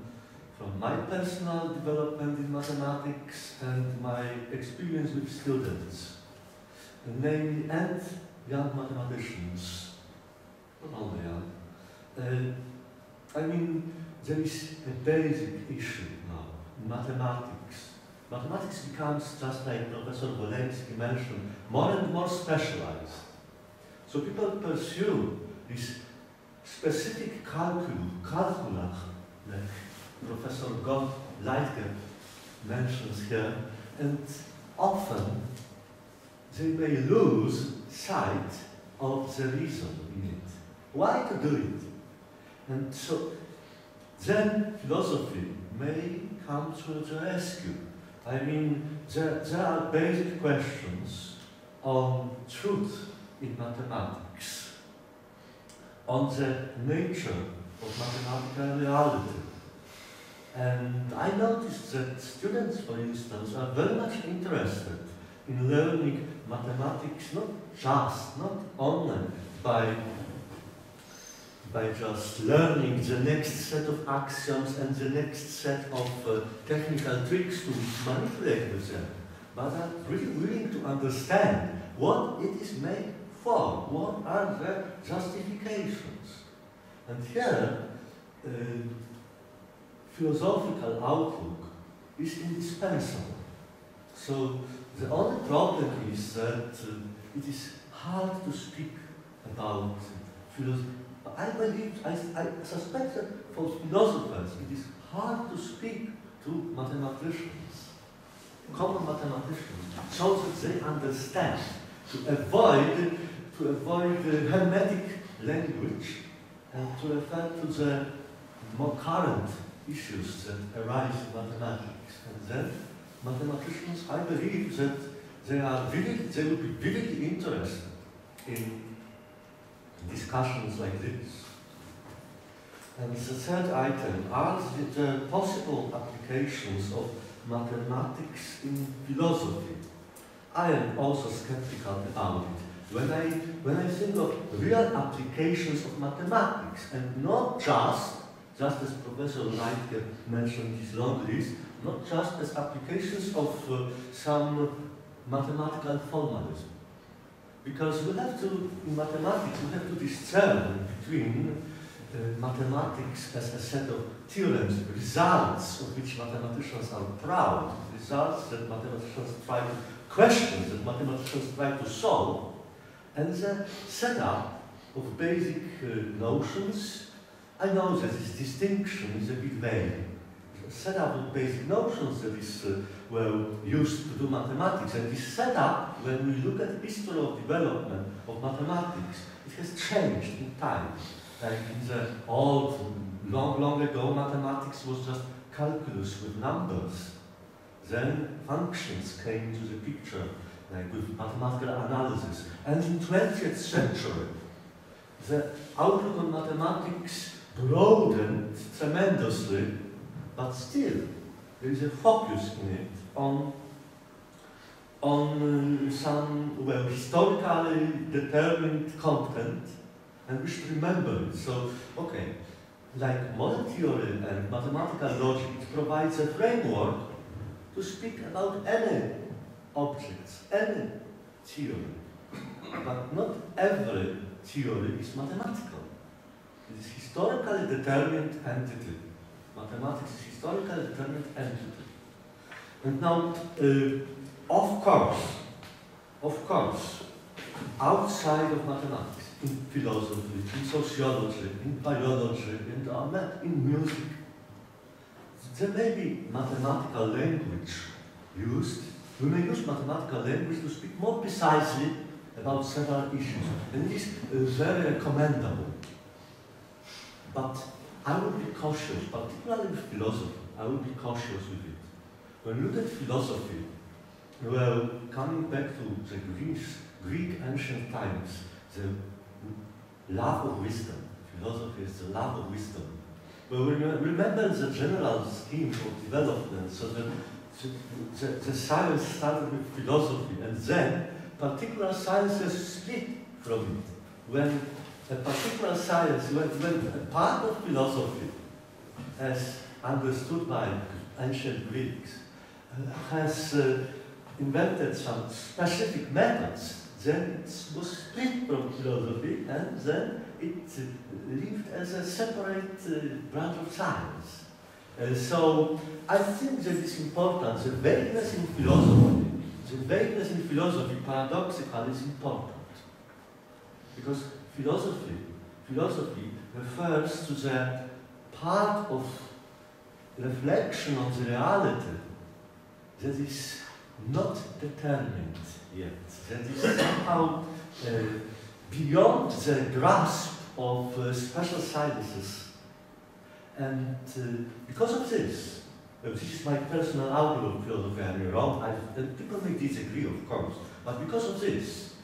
from my personal development in mathematics and my experience with students, namely, and young mathematicians, not only young. Uh, I mean, there is a basic issue now in mathematics. Mathematics becomes, just like Professor Woleński mentioned, more and more specialized. So people pursue this specific calculus, calcula, like Professor Leibniz mentions here, and often they may lose sight of the reason in it. Why to do it? And so then philosophy may come to the rescue. I mean, there, there are basic questions on truth in mathematics, on the nature of mathematical reality. And I noticed that students, for instance, are very much interested in learning mathematics, not just, not only by, by just learning the next set of axioms and the next set of uh, technical tricks to manipulate with them, but are really willing to understand what it is made for, what are the justifications. And here, uh, philosophical outlook is indispensable. So the only problem is that uh, it is hard to speak about philosophy. I believe, I, I suspect that for philosophers, it is hard to speak to mathematicians, common mathematicians, so that they understand, to avoid to avoid uh, hermetic language and to refer to the more current issues that arise in mathematics. And then mathematicians, I believe that they are really, they will be really interested in discussions like this. And the third item, are the possible applications of mathematics in philosophy? I am also skeptical about it. When I, when I think of real applications of mathematics, and not just, just as Professor Leitke mentioned his long list, not just as applications of uh, some mathematical formalism. Because we have to, in mathematics, we have to discern between uh, mathematics as a set of theorems, results of which mathematicians are proud, results that mathematicians try to question, that mathematicians try to solve, and the setup of basic uh, notions. I know that this distinction is a bit vague. The setup of basic notions that is uh, well used to do mathematics, and this setup, when we look at the history of development of mathematics, it has changed in time. Like in the old, long, long ago, mathematics was just calculus with numbers. Then functions came into the picture, like with mathematical analysis. And in the twentieth century, the outlook on mathematics broadened tremendously, but still there is a focus in it on, on some well, historically determined content, and we should remember it. So, okay, like modern theory and mathematical logic, it provides a framework to speak about any objects, any theory, but not every theory is mathematical. It is historically determined entity. Mathematics is historically determined entity. And now, uh, of course, of course, outside of mathematics, in philosophy, in sociology, in biology, and uh, in music, there may be mathematical language used. We may use mathematical language to speak more precisely about several issues, and it is uh, very commendable. But I would be cautious, particularly with philosophy, I would be cautious with it. When we look at philosophy, well, coming back to the Greeks, Greek ancient times, the love of wisdom, philosophy is the love of wisdom. Well, we remember the general scheme of development, so that the, the, the science started with philosophy, and then particular sciences split from it. When a particular science, when, when a part of philosophy, as understood by ancient Greeks, has uh, invented some specific methods, then it was split from philosophy, and then it lived as a separate uh, branch of science. Uh, so I think that it's important, the vagueness in philosophy, the vagueness in philosophy paradoxically is important. Because philosophy, philosophy refers to the part of reflection of the reality that is not determined yet, that is somehow uh, beyond the grasp of uh, special sciences. And uh, because of this, uh, this is my personal outlook on philosophy, I'm wrong, I've, and people may disagree, of course, but because of this,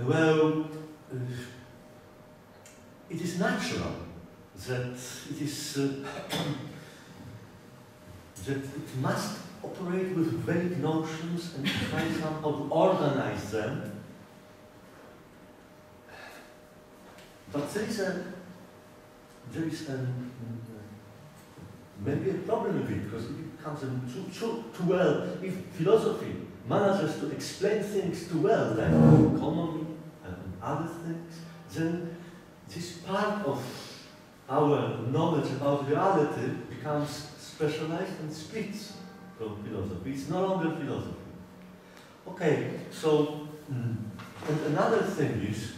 uh, well, uh, it is natural that it is, uh, that it must operate with vague notions and try somehow to organize them. But there is a, there is a, maybe a problem with it, because it becomes too, too, too well. If philosophy manages to explain things too well, like economy and other things, then this part of our knowledge about reality becomes specialized and splits from philosophy. It's no longer philosophy. Okay, so, and another thing is,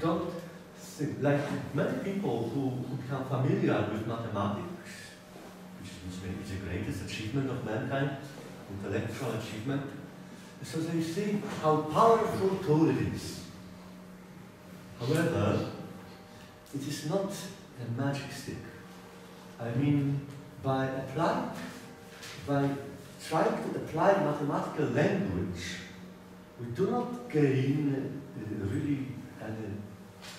don't think, like many people who, who become familiar with mathematics, which is maybe the greatest achievement of mankind, intellectual achievement, so they see how powerful tool it is. However, it is not a magic stick. I mean, by applying, by trying to apply mathematical language, we do not gain uh, really any,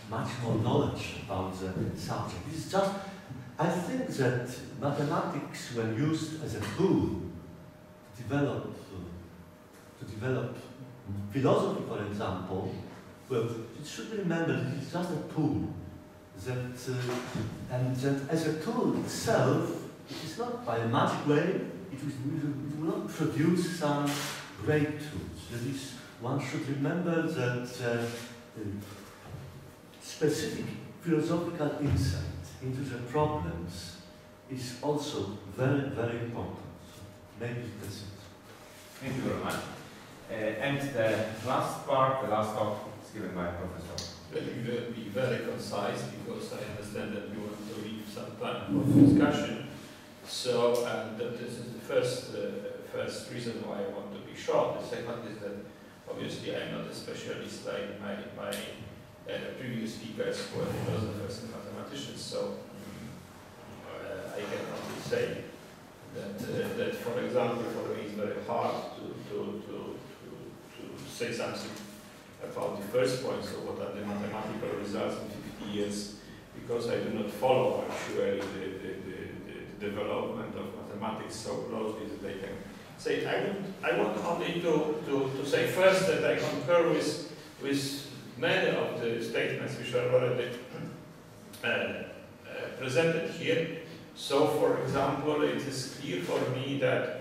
much more knowledge about the subject. It's just, I think that mathematics, when used as a tool to develop, uh, to develop philosophy, for example, well, it should be remembered that it's just a tool. That, uh, and that as a tool itself, it is not by a magic way, it will not produce some breakthroughs. That is, one should remember that uh, uh, specific philosophical insight into the problems is also very, very important. Maybe that's it. Thank you very much. Uh, and the last part, the last talk, It's given by a professor. But you will be very concise because I understand that you want to leave some time for discussion. So uh, this is the first, uh, first reason why I want to be short. The second is that obviously I'm not a specialist like my, my uh, previous speakers were philosophers and mathematicians, so uh, I can only say that, uh, that, for example, for me it's very hard to, to, to, to, to say something about the first point, so what are the mathematical results in fifty years, because I do not follow actually the, the, the, the development of mathematics so closely that they can say. I, would, I want only to, to, to say first that I concur with, with many of the statements which are already uh, uh, presented here. So, for example, it is clear for me that,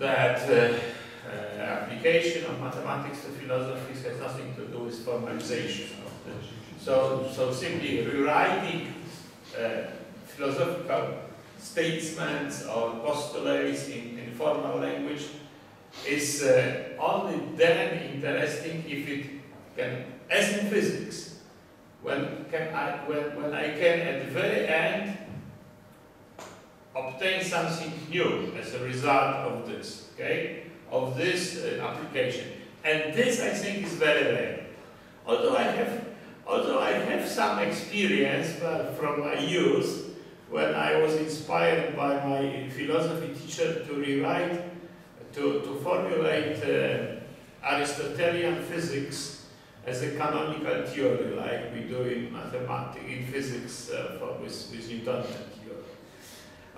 that uh, Uh, application of mathematics to philosophy has nothing to do with formalization of the, so, so simply rewriting uh, philosophical statements or postulates in, in formal language is uh, only then interesting if it can, as in physics, when, can I, when, when I can at the very end obtain something new as a result of this, okay? Of this uh, application, and this I think is very rare. Although I have, although I have some experience uh, from my youth, when I was inspired by my philosophy teacher to rewrite, to to formulate uh, Aristotelian physics as a canonical theory, like we do in mathematics, in physics uh, for, with with Newtonian theory.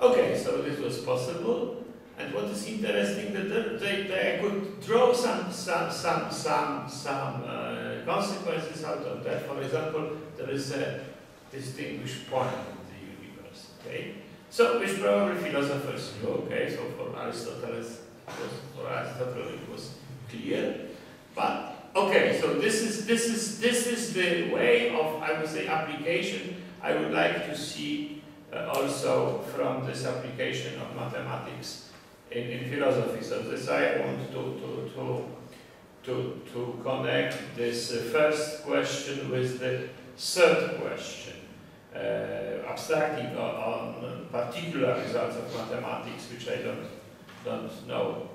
Okay, so this was possible. And what is interesting that they, they could draw some some some some some uh, consequences out of that. For example, there is a distinguished point in the universe. Okay, so which probably philosophers knew. Okay, so for Aristotle, for Aristotle it was clear. But okay, so this is this is this is the way of, I would say, application. I would like to see uh, also from this application of mathematics In, in philosophy. So this I want to to to to, to connect this uh, first question with the third question, uh, abstracting on, on particular results of mathematics, which I don't don't know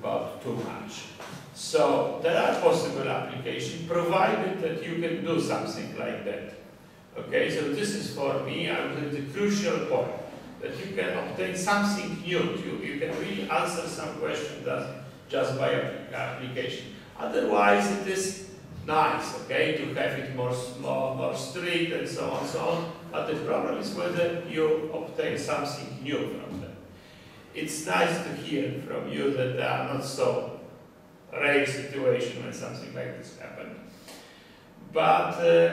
about too much. So there are possible applications, provided that you can do something like that. Okay, so this is for me the crucial point, that you can obtain something new. You, you can really answer some question that just by application. Otherwise, it is nice, okay, to have it more, more, more strict and so on, so on. But the problem is whether you obtain something new from that. It's nice to hear from you that there are not so rare situations when something like this happened. But uh,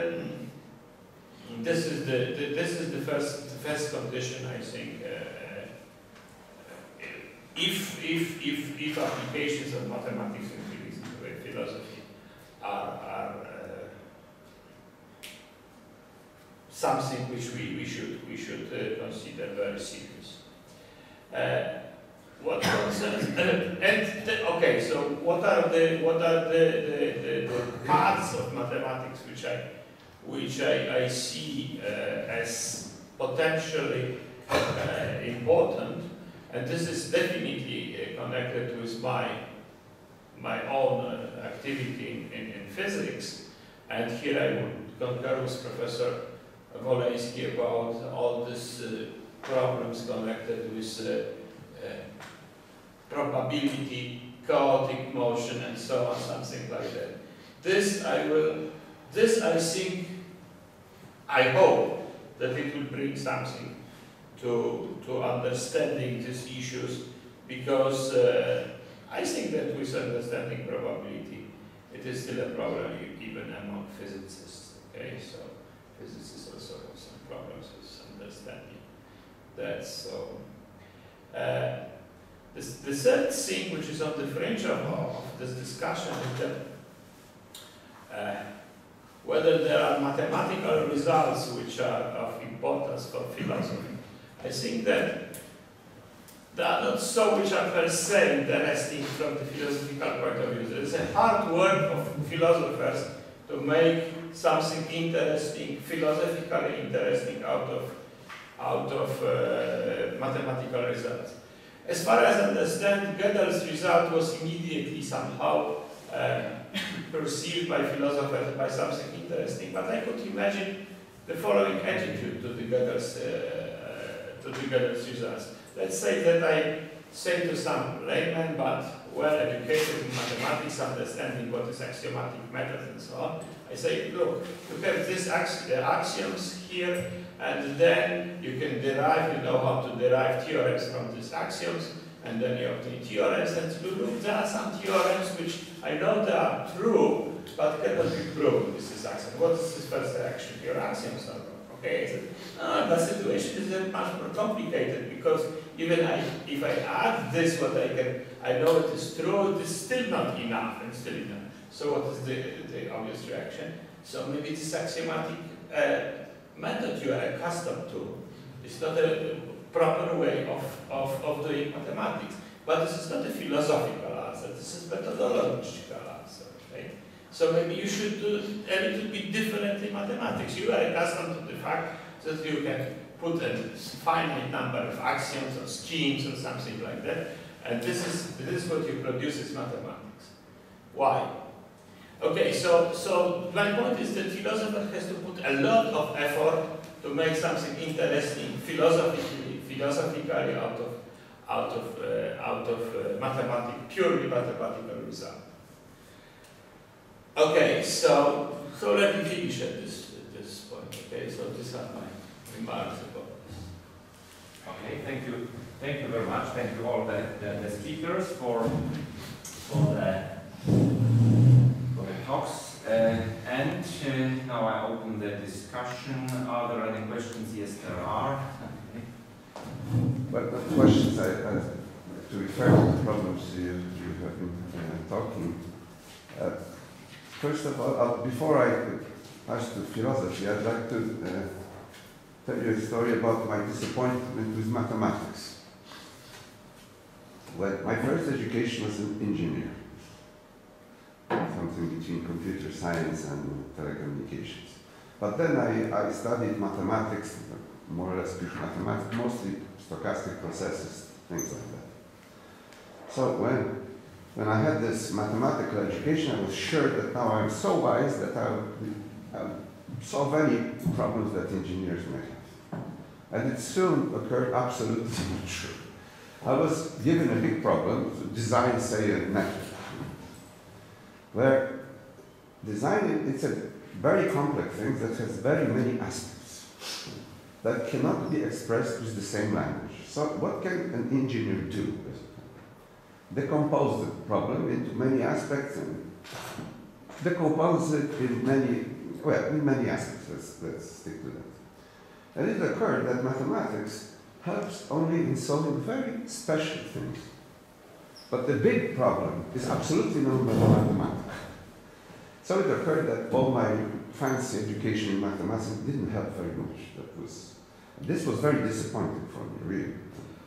this is the, the this is the first. First condition, I think, uh, if, if, if, if applications of mathematics and philosophy are, are uh, something which we, we should, we should uh, consider very serious. Uh, what concerns, uh, and the, okay, so what are the, what are the, the, the parts of mathematics which I, which I, I see uh, as potentially uh, important, and this is definitely uh, connected with my my own uh, activity in, in, in physics. And here I would concur with Professor Woleński about all these uh, problems connected with uh, uh, probability, chaotic motion, and so on, something like that. This I will. This I think. I hope that it will bring something to, to understanding these issues, because uh, I think that with understanding probability, it is still a problem even among physicists, okay? So physicists also have some problems with understanding that. So uh, this, the third thing which is on the fringe of, of this discussion is that uh, whether there are mathematical results which are of importance for philosophy. I think that There are not so which are per se interesting from the philosophical point of view. There is a hard work of philosophers to make something interesting, philosophically interesting, out of, out of uh, mathematical results. As far as I understand, Gödel's result was immediately somehow uh, perceived by philosophers by something interesting. But I could imagine the following attitude to the Gödel's, uh, to the Gödel's results. Let's say that I say to some layman, but well-educated in mathematics, understanding what is axiomatic methods and so on, I say, look, you have these axi axioms here, and then you can derive, you know how to derive theorems from these axioms, and then you obtain theorems, and look, there are some theorems which I know they are true, but cannot be proved. This is axiom. What is this first action? Your axioms are wrong. Okay, uh, the situation is much more complicated, because even I, if I add this, what I can, I know it is true, it is still not enough, and still enough. So what is the, the obvious reaction? So maybe this axiomatic uh, method you are accustomed to is not a proper way of, of, of doing mathematics. But this is not a philosophical answer, this is methodological answer, right? So maybe you should do a little bit different in mathematics. You are accustomed to the fact that you can put a finite number of axioms or schemes or something like that, and this is, this is what you produce is mathematics. Why? Okay, so, so my point is that philosopher has to put a lot of effort to make something interesting philosophically, philosophically out of, out of, uh, out of uh, mathematical, purely mathematical result. Okay, so, so let me finish at this, at this point, okay? So these are my remarks about this. Okay, thank you. Thank you very much. Thank you all the, the, the speakers for, for, the, for the talks. Uh, and uh, now I open the discussion. Are there any questions? Yes, there are. Okay. But the questions, I, I, to refer to the problems you, you have been uh, talking, uh, first of all, uh, before I ask the philosophy, I'd like to uh, tell you a story about my disappointment with mathematics. Well, my first education was an engineer, something between computer science and telecommunications. But then I, I studied mathematics, more or less pure mathematics, mostly stochastic processes, things like that. So when When I had this mathematical education, I was sure that now I'm so wise that I'll, I'll solve any problems that engineers may have. And it soon occurred absolutely not true. I was given a big problem to design, say, a network. Where designing, it's a very complex thing that has very many aspects that cannot be expressed with the same language. So what can an engineer do? Decompose the problem into many aspects and decompose it in many, well, in many aspects, let's, let's stick to that. And it occurred that mathematics helps only in solving very special things. But the big problem is absolutely known by mathematics. So it occurred that all my fancy education in mathematics didn't help very much. That was, this was very disappointing for me, really,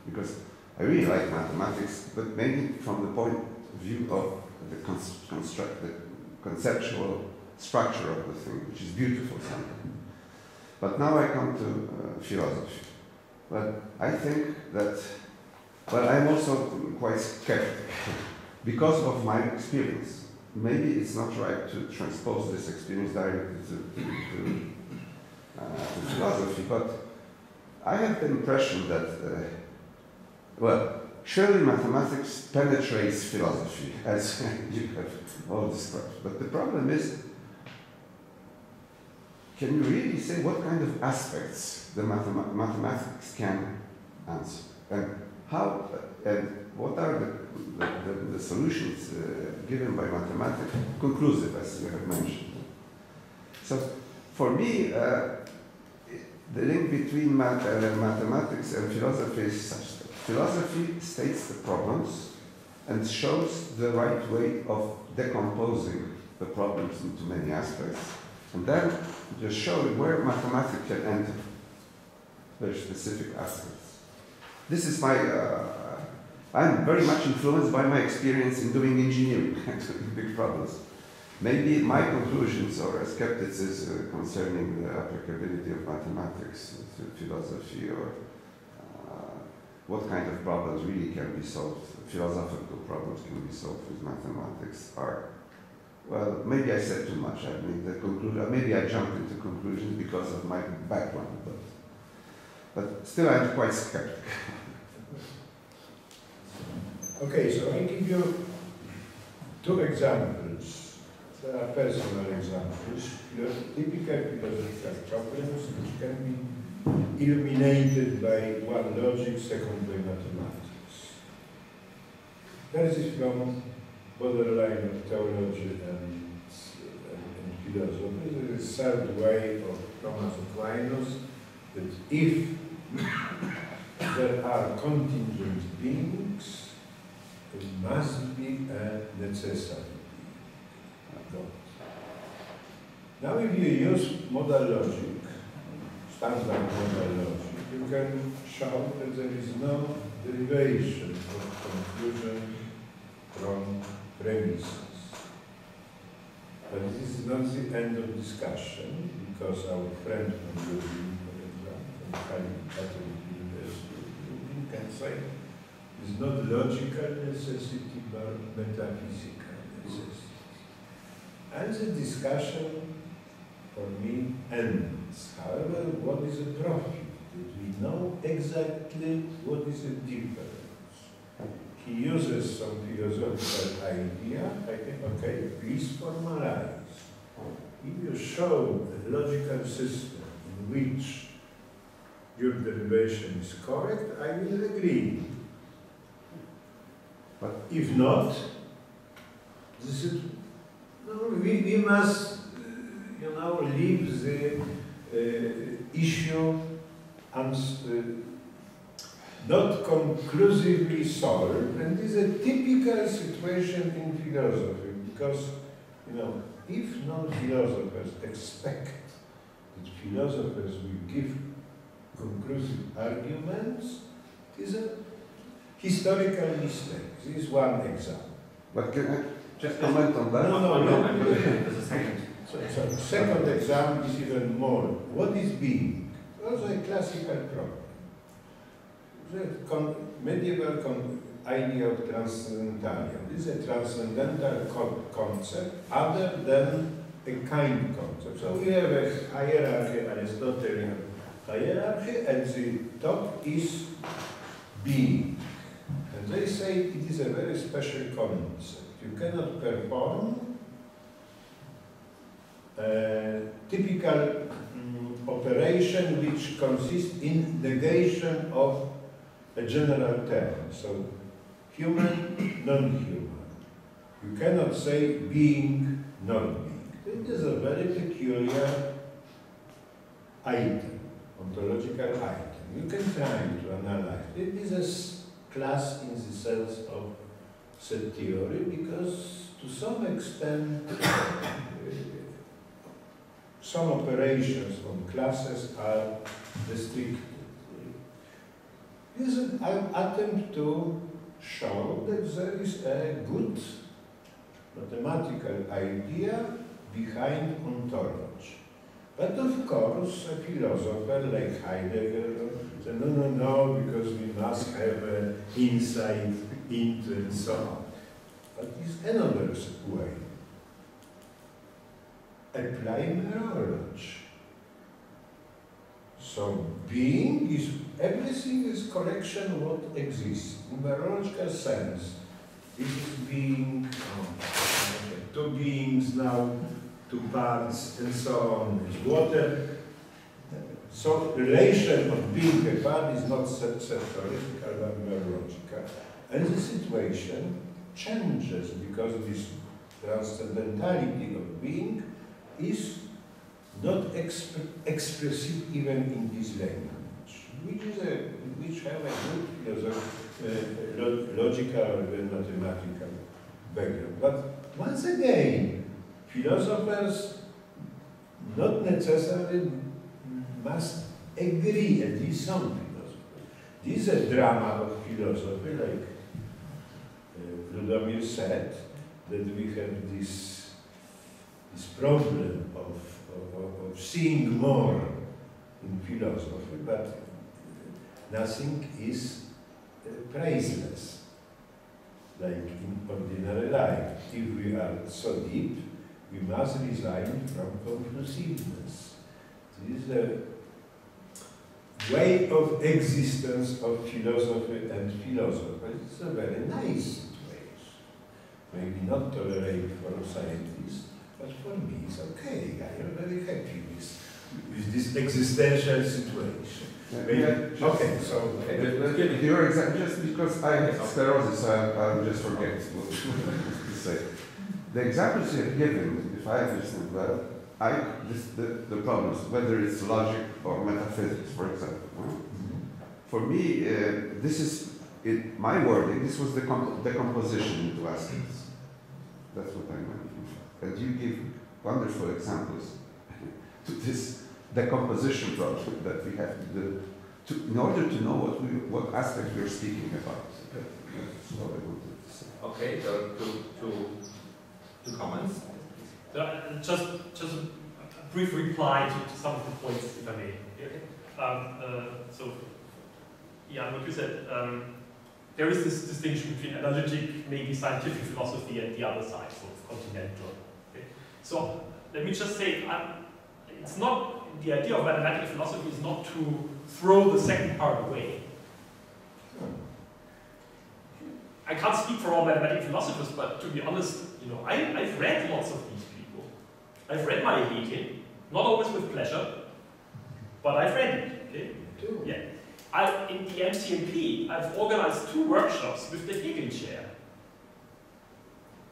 because I really like mathematics, but maybe from the point of view of the, construct, the conceptual structure of the thing, which is beautiful something. But now I come to uh, philosophy. But I think that, well, I'm also quite skeptical because of my experience. Maybe it's not right to transpose this experience directly to, to, to, uh, to philosophy, but I have the impression that uh, well, surely mathematics penetrates philosophy, as you have all described. But the problem is, can you really say what kind of aspects the mathem mathematics can answer? And how, and what are the, the, the, the solutions uh, given by mathematics, conclusive, as you have mentioned? So, for me, uh, the link between math uh, mathematics and philosophy is such. Philosophy states the problems and shows the right way of decomposing the problems into many aspects, and then just showing where mathematics can enter, very specific aspects. This is my uh, I'm very much influenced by my experience in doing engineering, big problems. Maybe my conclusions or skepticism concerning the applicability of mathematics to philosophy or uh, what kind of problems really can be solved, philosophical problems can be solved with mathematics are, well, maybe I said too much. I made the conclusion, maybe I jumped into conclusions because of my background, but, but still I'm quite skeptical. Okay, so I'll give you two examples. There are personal examples, typical philosophical problems which can be illuminated by one logic, second by mathematics. That is from borderline of theology and, and, and philosophy. There is a third way of Thomas Aquinas that if there are contingent beings, it must be a necessary. Now if you use modal logic, standard modal logic, you can show that there is no derivation of conclusion from premises. But this is not the end of discussion, because our friend from Berlin, for example, Patrick Suppes, can say it's not logical necessity but metaphysical necessity. And the discussion, for me, ends. However, what is a profit? We know exactly what is the difference. He uses some philosophical idea. I think, okay, please formalize. If you show a logical system in which your derivation is correct, I will agree. But if not, this is No, we, we must, you know, leave the uh, issue not conclusively solved, and this is a typical situation in philosophy, because, you know, if non-philosophers expect that philosophers will give conclusive arguments, it is a historical mistake. This is one example. But can I just comment on that? No, no, no. There's a second. So, so second example is even more. What is being? Also a classical problem. The con medieval con idea of transcendentalium. This is a transcendental co concept other than a kind concept. So we have a hierarchy, Aristotelian hierarchy, and the top is being. And they say it is a very special concept. You cannot perform a typical um, operation which consists in negation of a general term. So, human, non-human. You cannot say being, non-being. It is a very peculiar item, ontological item. You can try to analyze it. It is a class in the sense of said theory, because to some extent uh, some operations on classes are restricted. This is an attempt to show that there is a good mathematical idea behind ontology. But of course, a philosopher like Heidegger said, no, no, no, because we must have an insight into and so on. But it's another way. Apply mirrorology. So being is, everything is correction what exists. In mirrorological sense, this is being, okay, two beings now, two parts, and so on, is water. So relation of being a part is not separatorical but mirrorological. And the situation changes because this transcendentality of being is not exp expressive even in this language, which is a, which have a good philosophical, uh, logical and mathematical background. But once again, philosophers not necessarily must agree, at least some philosophers. This is a drama of philosophy, like Rudomir said that we have this, this problem of, of, of seeing more in philosophy, but nothing is priceless, like in ordinary life. If we are so deep, we must resign from conclusiveness. This is a way of existence of philosophy and philosophers. It's a very nice situation. Maybe not tolerate for scientists, but for me it's okay. I am very happy with, with this existential situation. Yeah, just, okay, so okay. Okay. You're exactly, just because I have sclerosis, so I, I just forget what to say. The examples you have given, if I understand well, I, this, the, the problems, whether it's logic or metaphysics, for example. Mm-hmm. For me, uh, this is, it, my wording, this was the comp the composition into aspects. That's what I meant. And you give wonderful examples to this. The composition project that we have to do to, in order to know what we, what aspect we're speaking about. That's what I wanted to say. Okay, so two, two, two comments. Uh, just, just a brief reply to, to some of the points, if I may. Um, uh, so, yeah, what you said, um, there is this distinction between analytic, maybe scientific philosophy, and the other side, so it's continental. Okay? So, let me just say, I'm, it's not. The idea of mathematical philosophy is not to throw the second part away. I can't speak for all mathematical philosophers, but to be honest, you know, I, I've read lots of these people. I've read my Hegel, not always with pleasure, but I've read it. Okay? Yeah. I, in the M C M P, I've organized two workshops with the Hegel chair.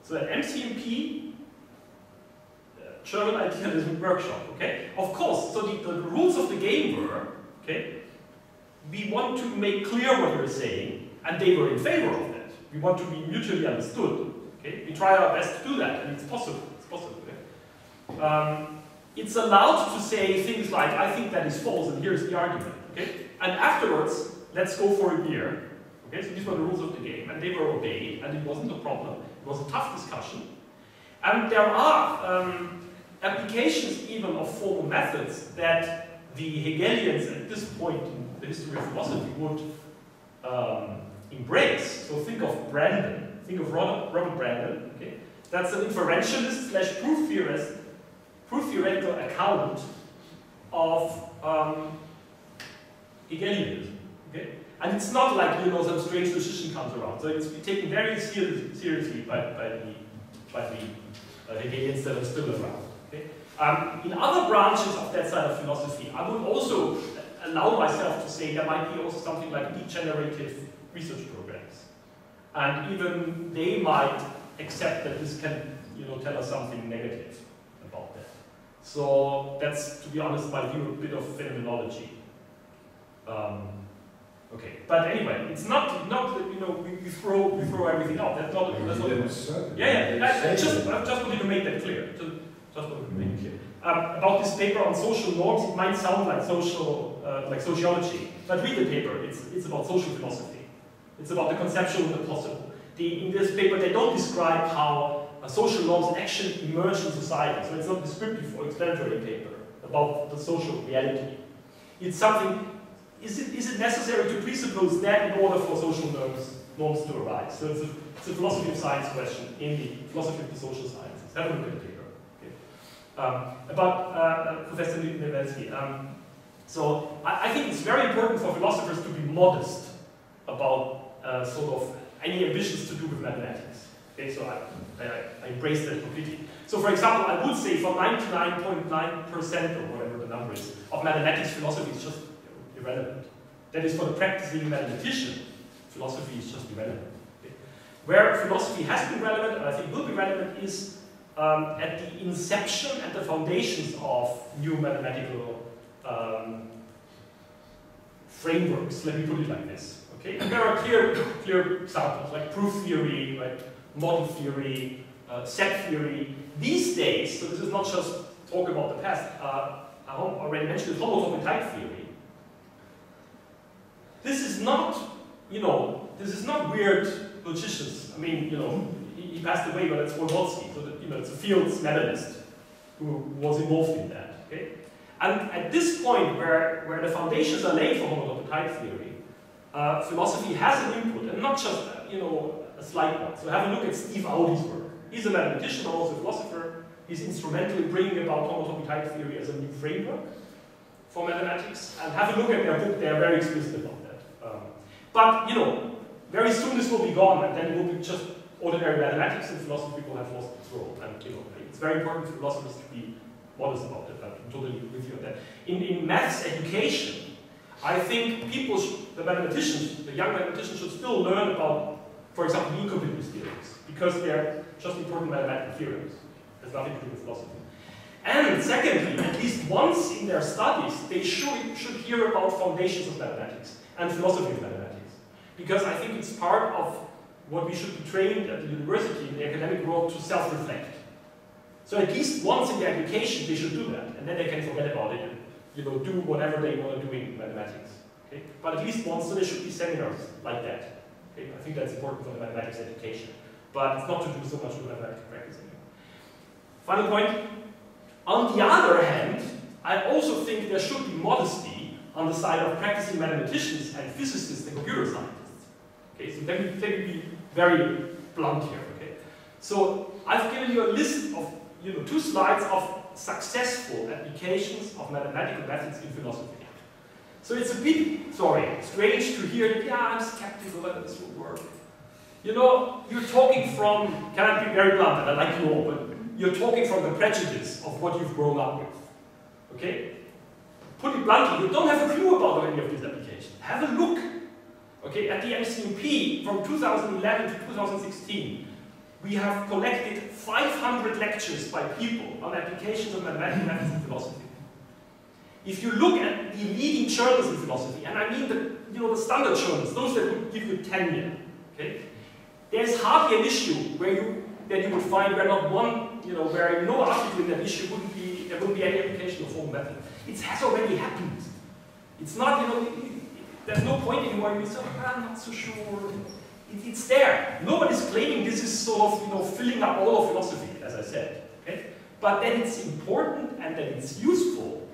So at M C M P, German idealism workshop, okay? Of course, so the, the rules of the game were, okay, we want to make clear what you're saying, and they were in favor of that. We want to be mutually understood, okay? We try our best to do that, and it's possible, it's possible, okay? Um, it's allowed to say things like, I think that is false, and here's the argument, okay? And afterwards, let's go for a beer, okay? So these were the rules of the game, and they were obeyed, and it wasn't a problem. It was a tough discussion. And there are, um, applications even of formal methods that the Hegelians at this point in the history of philosophy would um, embrace. So think of Brandon, think of Robert, Robert Brandon, okay? That's an inferentialist slash proof theorist, proof theoretical account of um, Hegelianism, okay? And it's not like, you know, some strange decision comes around. So it's taken very ser seriously by, by the, by the uh, Hegelians that are still around. Um, in other branches of that side of philosophy, I would also allow myself to say there might be also something like degenerative research programs. And even they might accept that this can, you know, tell us something negative about that. So that's, to be honest, my view, a bit of phenomenology. Um, okay, but anyway, it's not, not that, you know, we, we, throw, we throw everything out. That's not, that's not, yeah, yeah, I, I just, I just wanted to make that clear. To, Just what we make here. Um, about this paper on social norms, it might sound like social, uh, like sociology, but read the paper. It's it's about social philosophy. It's about the conceptual and the possible. The, in this paper, they don't describe how uh, social norms actually emerge in society. So it's not descriptive or explanatory paper about the social reality. It's something. Is it is it necessary to presuppose that in order for social norms norms to arise? So it's a, it's a philosophy of science question in the philosophy of the social sciences. Have a look at it. Um, about uh, Professor Linnebo, um, so I, I think it's very important for philosophers to be modest about uh, sort of any ambitions to do with mathematics. Okay, so I, I, I embrace that completely. So, for example, I would say for ninety-nine point nine percent or whatever the number is of mathematics, philosophy is just irrelevant. That is, for the practicing mathematician, philosophy is just irrelevant. Okay. Where philosophy has been relevant, and I think will be relevant, is Um, at the inception and the foundations of new mathematical um, frameworks, let me put it like this. Okay, and there are clear, clear examples like proof theory, right? Model theory, uh, set theory. These days, so this is not just talk about the past. Uh, I already mentioned the homotopy type theory. This is not, you know, this is not weird logicians. I mean, you know, he, he passed away, but that's Wolski, so that, you know, it's a Fields Leninist who was involved in that. Okay? And at this point, where, where the foundations are laid for holotype theory, uh, philosophy has an input, and not just you know a slight one. So have a look at Steve Audy's work. He's a mathematician, but also a philosopher. He's instrumental in bringing about homotopy-type theory as a new framework for mathematics. And have a look at their book, they are very explicit about that. Um, but, you know, very soon this will be gone, and then it will be just ordinary mathematics, and philosophy will have lost its role. And, you know, it's very important for philosophers to be modest about that. I'm totally with you on that. In, in maths education, I think people, should, the mathematicians, the young mathematicians should still learn about, for example, incompleteness theories, because they're just important mathematical theorems. Has nothing to do with philosophy. And secondly, at least once in their studies, they should, should hear about foundations of mathematics and philosophy of mathematics. Because I think it's part of what we should be trained at the university in the academic world to self-reflect. So at least once in their education, they should do that. And then they can forget about it and you know, do whatever they want to do in mathematics. Okay? But at least once, so there should be seminars like that. Okay? I think that's important for the mathematics education. But it's not to do so much with mathematics practice. Final point. On the other hand, I also think there should be modesty on the side of practicing mathematicians and physicists and computer scientists. Okay, so let me, let me be very blunt here. Okay, so I've given you a list of you know two slides of successful applications of mathematical methods in philosophy. So it's a bit sorry strange to hear, yeah, I'm skeptical that this will work. You know, you're talking from. Can I be very blunt? And I like you all, but. You're talking from the prejudice of what you've grown up with, okay? Put it bluntly, you don't have a clue about any of these applications. Have a look, okay? At the M C M P from two thousand eleven to two thousand sixteen, we have collected five hundred lectures by people on applications of mathematical methods in philosophy. If you look at the leading journals in philosophy, and I mean the, you know, the standard journals, those that would give you tenure, okay? There's hardly an issue where you, that you would find where not one You know, where no article in that issue wouldn't be, there wouldn't be any application of formal method. It has already happened. It's not, you know, it, it, there's no point anymore. You say, oh, I'm not so sure. It, it's there. Nobody's claiming this is sort of, you know, filling up all of philosophy, as I said. Okay? But that it's important and that it's useful.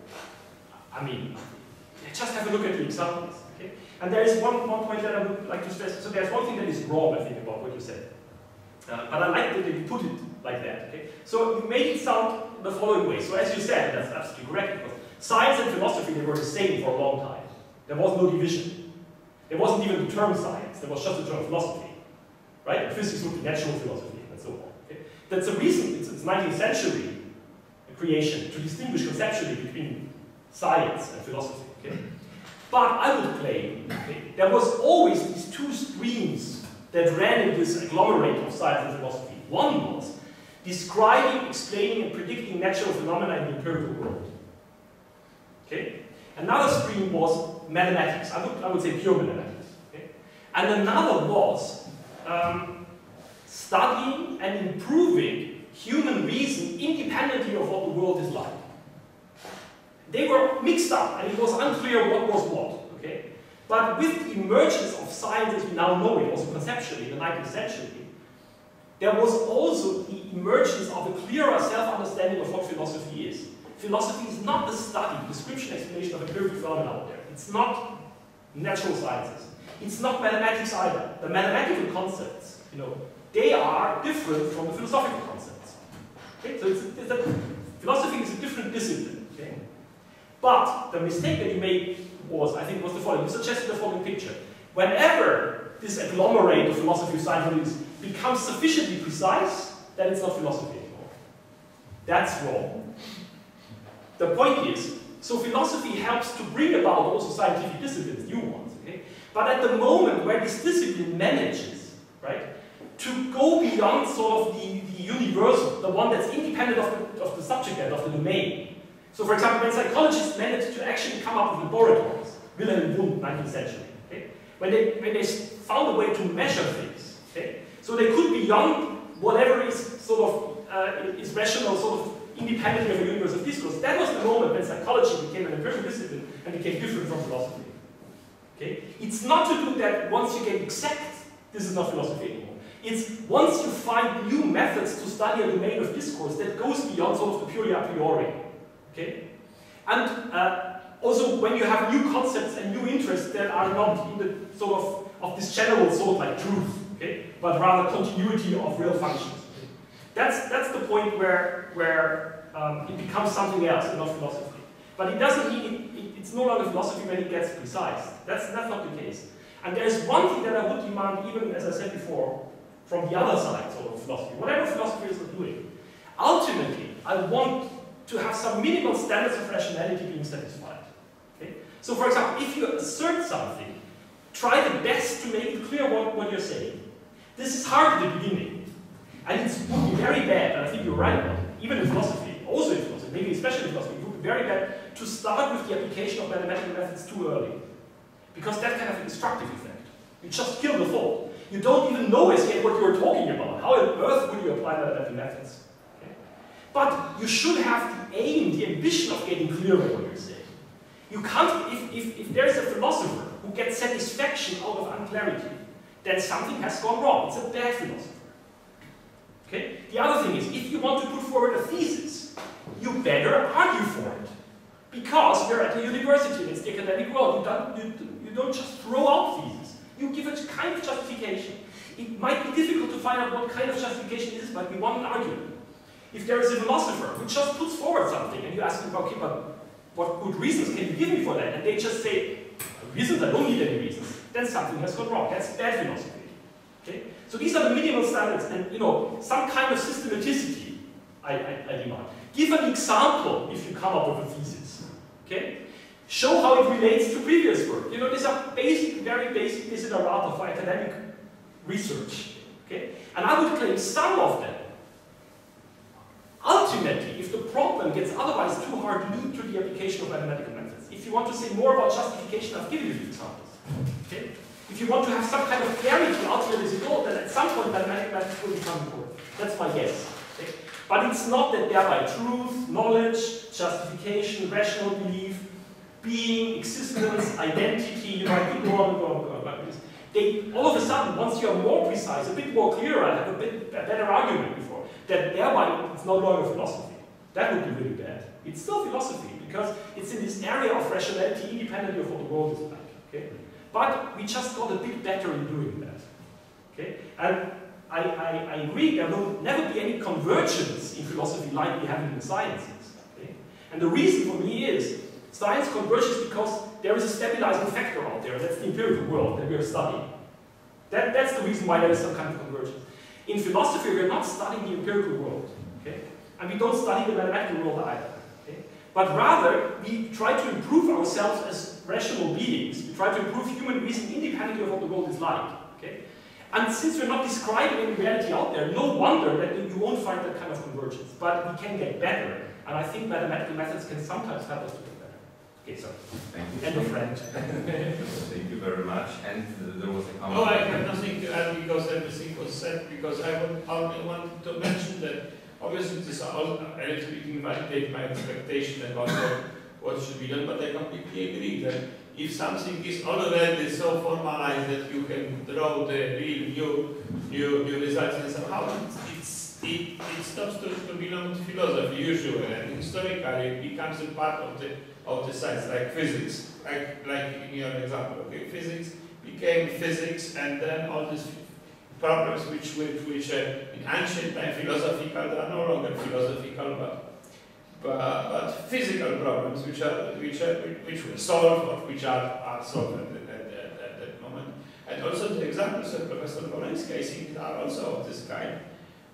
I mean, just have a look at the examples. Okay? And there is one, one point that I would like to stress. So there's one thing that is wrong, I think, about what you said. Uh, but I like that they put it like that. Okay? So you made it sound the following way. So as you said, that's absolutely correct. Because science and philosophy, they were the same for a long time. There was no division. There wasn't even the term science. There was just the term philosophy. Right? And physics would be natural philosophy and so on. Okay? That's the reason it's, it's nineteenth century creation to distinguish conceptually between science and philosophy. Okay? But I would claim okay, there was always these two streams that ran in this agglomerate of science and philosophy. One was describing, explaining, and predicting natural phenomena in the empirical world. Okay? Another stream was mathematics. I would, I would say pure mathematics. Okay? And another was um, studying and improving human reason independently of what the world is like. They were mixed up, and it was unclear what was what. Okay? But with the emergence of science as we now know it, also conceptually, in the nineteenth century, there was also the emergence of a clearer self-understanding of what philosophy is. Philosophy is not the study, description, explanation of empirical phenomena out there. It's not natural sciences. It's not mathematics either. The mathematical concepts, you know, they are different from the philosophical concepts. Okay? So it's, it's a, philosophy is a different discipline. Okay? But the mistake that you made was, I think, was the following. You suggested the following picture. Whenever this agglomerate of philosophy of science becomes sufficiently precise, then it's not philosophy anymore. That's wrong. The point is, so philosophy helps to bring about also scientific disciplines, new ones, okay? But at the moment where this discipline manages, right, to go beyond sort of the, the universal, the one that's independent of the, of the subject and of the domain. So for example, when psychologists managed to actually come up with laboratories, Wilhelm Wundt, nineteenth century, okay? When they, when they found a way to measure things, okay? So they could be young, whatever is sort of uh, is rational, sort of independently of the universe of discourse. That was the moment when psychology became an empirical discipline and became different from philosophy. Okay? It's not to do that once you get exact This is not philosophy anymore. It's once you find new methods to study a domain of discourse that goes beyond sort of the purely a priori. Okay? And uh, also when you have new concepts and new interests that are not in the sort of, of this general sort like truth, okay? But rather continuity of real functions. Okay? That's, that's the point where, where um, it becomes something else and not philosophy. But it doesn't mean it, it, it's no longer philosophy when it gets precise. That's, that's not the case. And there is one thing that I would demand, even as I said before, from the other side sort of philosophy, whatever philosophy is doing. Ultimately, I want to have some minimal standards of rationality being satisfied. Okay? So for example, if you assert something, try the best to make it clear what, what you're saying. This is hard at the beginning. And it would be very bad, and I think you're right about it, even in philosophy, also in philosophy, maybe especially in philosophy, it would be very bad to start with the application of mathematical methods too early. Because that can have a destructive effect. You just kill the thought. You don't even know as yet what you're talking about. How on earth would you apply mathematical methods? Okay? But you should have the aim, the ambition of getting clear on what you're saying. You can't, if, if, if there's a philosopher who gets satisfaction out of unclarity, then something has gone wrong. It's a bad philosopher. Okay? The other thing is, if you want to put forward a thesis, you better argue for it. Because we're at a university, and it's the academic world. You don't, you, you don't just throw out theses. You give it kind of justification. It might be difficult to find out what kind of justification it is, but we want an argument. If there is a philosopher who just puts forward something, and you ask them, okay, but what good reasons can you give me for that? And they just say, reasons? I don't need any reasons. Then something has gone wrong. That's bad philosophy. Okay? So these are the minimal standards, and you know, some kind of systematicity I, I, I demand. Give an example if you come up with a thesis. Okay? Show how it relates to previous work. You know, these are basic, very basic desiderata for academic research. Okay? And I would claim some of them, ultimately, if the problem gets otherwise too hard, lead to the application of mathematical methods. If you want to say more about justification, I've given you examples. Okay? If you want to have some kind of clarity ultimately as a goal, then at some point mathematical methods will become important. That's my guess. Okay? But it's not that thereby truth, knowledge, justification, rational belief, being, existence, identity, you might be go on and go on and go on like this. They, all of a sudden, once you are more precise, a bit more clearer, I have a bit a better argument before, that thereby it's no longer philosophy. That would be really bad. It's still philosophy, because it's in this area of rationality independently of what the world is like. Okay? But we just got a bit better in doing that. Okay? And I, I, I agree, there will never be any convergence in philosophy like we have in the sciences. Okay? And the reason for me is, science converges because there is a stabilizing factor out there, that's the empirical world that we are studying. That, that's the reason why there is some kind of convergence. In philosophy, we are not studying the empirical world. Okay? And we don't study the mathematical world either. Okay? But rather, we try to improve ourselves as rational beings. We try to improve human reason independently of what the world is like. Okay? And since we're not describing any reality out there, no wonder that you won't find that kind of convergence. But we can get better, and I think mathematical methods can sometimes help us to get better. Okay, so thank you. End of French. Thank you very much. And uh, there was a comment. No, I have nothing to add because everything was said. Because I only wanted to mention that obviously this all relatively validate my expectation about what should be done. But I completely agree that if something is already so formalized that you can draw the real new, new, new results, and somehow it's, it, it stops to, to belong to philosophy usually, and historically it becomes a part of the of the science, like physics, like like in your example. Okay, physics became physics, and then all these problems which which, which uh, in ancient time philosophical are no longer philosophical, but. But, but physical problems which are which are which were solved or which are, are solved at, at, at, at that moment. And also the examples of Professor Bolenski, I think, are also of this kind.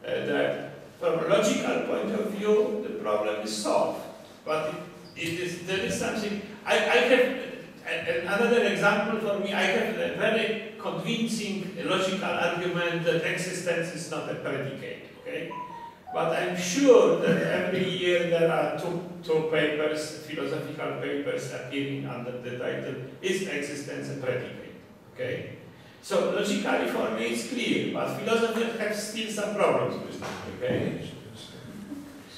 Uh, that from a logical point of view the problem is solved. But it, it is there is something I, I have another example for me, I have a very convincing logical argument that existence is not a predicate, okay? But I'm sure that every year there are two, two papers, philosophical papers appearing under the title, Is Existence a Predicate? Okay? So logically for me it's clear, but philosophers have still some problems with that, okay?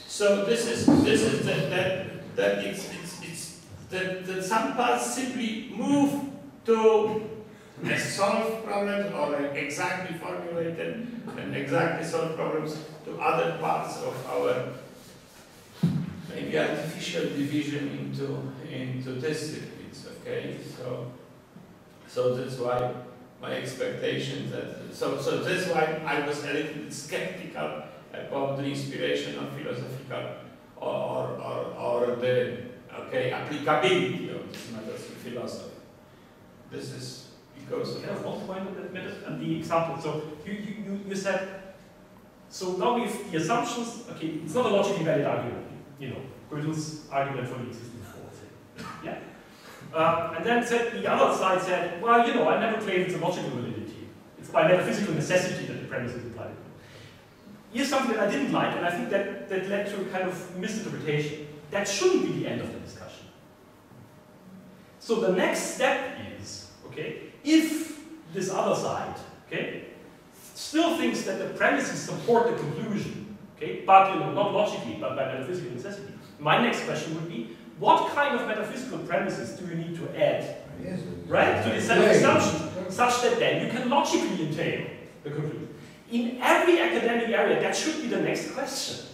So this is this is that that, that it's it's it's that, that some parts simply move to a solved problem or an exactly formulated and exactly solved problems to other parts of our maybe artificial division into into disciplines. Okay, so so that's why my expectations that so so that's why I was a little bit skeptical about the inspiration of philosophical or or or the okay applicability of these methods to philosophy. This is because can I also point on that method and the example. So you you you said so now if the assumptions okay it's not a logically valid argument. You know, Gödel's argument for the existence of all things. Yeah? Uh, and then said, the other side said, well, you know, I never claimed it's a logical validity. It's by metaphysical necessity that the premise is implied. Here's something that I didn't like, and I think that, that led to a kind of misinterpretation. That shouldn't be the end of the discussion. So the next step is, okay, if this other side, okay, still thinks that the premises support the conclusion, okay, but you know, not logically, but by metaphysical necessity. My next question would be, what kind of metaphysical premises do you need to add, yes, right, to this set of assumptions, such that then you can logically entail the conclusion? In every academic area, that should be the next question.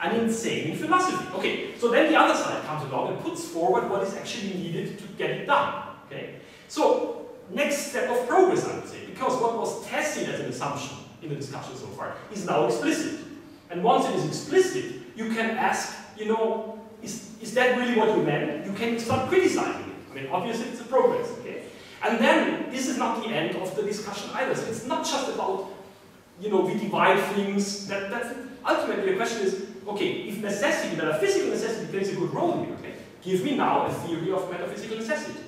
And insane in philosophy. Okay, so then the other side comes along and puts forward what is actually needed to get it done. Okay, so next step of progress, I would say, because what was tested as an assumption in the discussion so far is now explicit. And once it is explicit, you can ask, you know, is, is that really what you meant? You can start criticizing it. I mean, obviously it's a progress, okay? And then, this is not the end of the discussion either. So it's not just about, you know, we divide things. That, that's ultimately the question is, okay, if necessity, metaphysical necessity plays a good role here, okay? Give me now a theory of metaphysical necessity.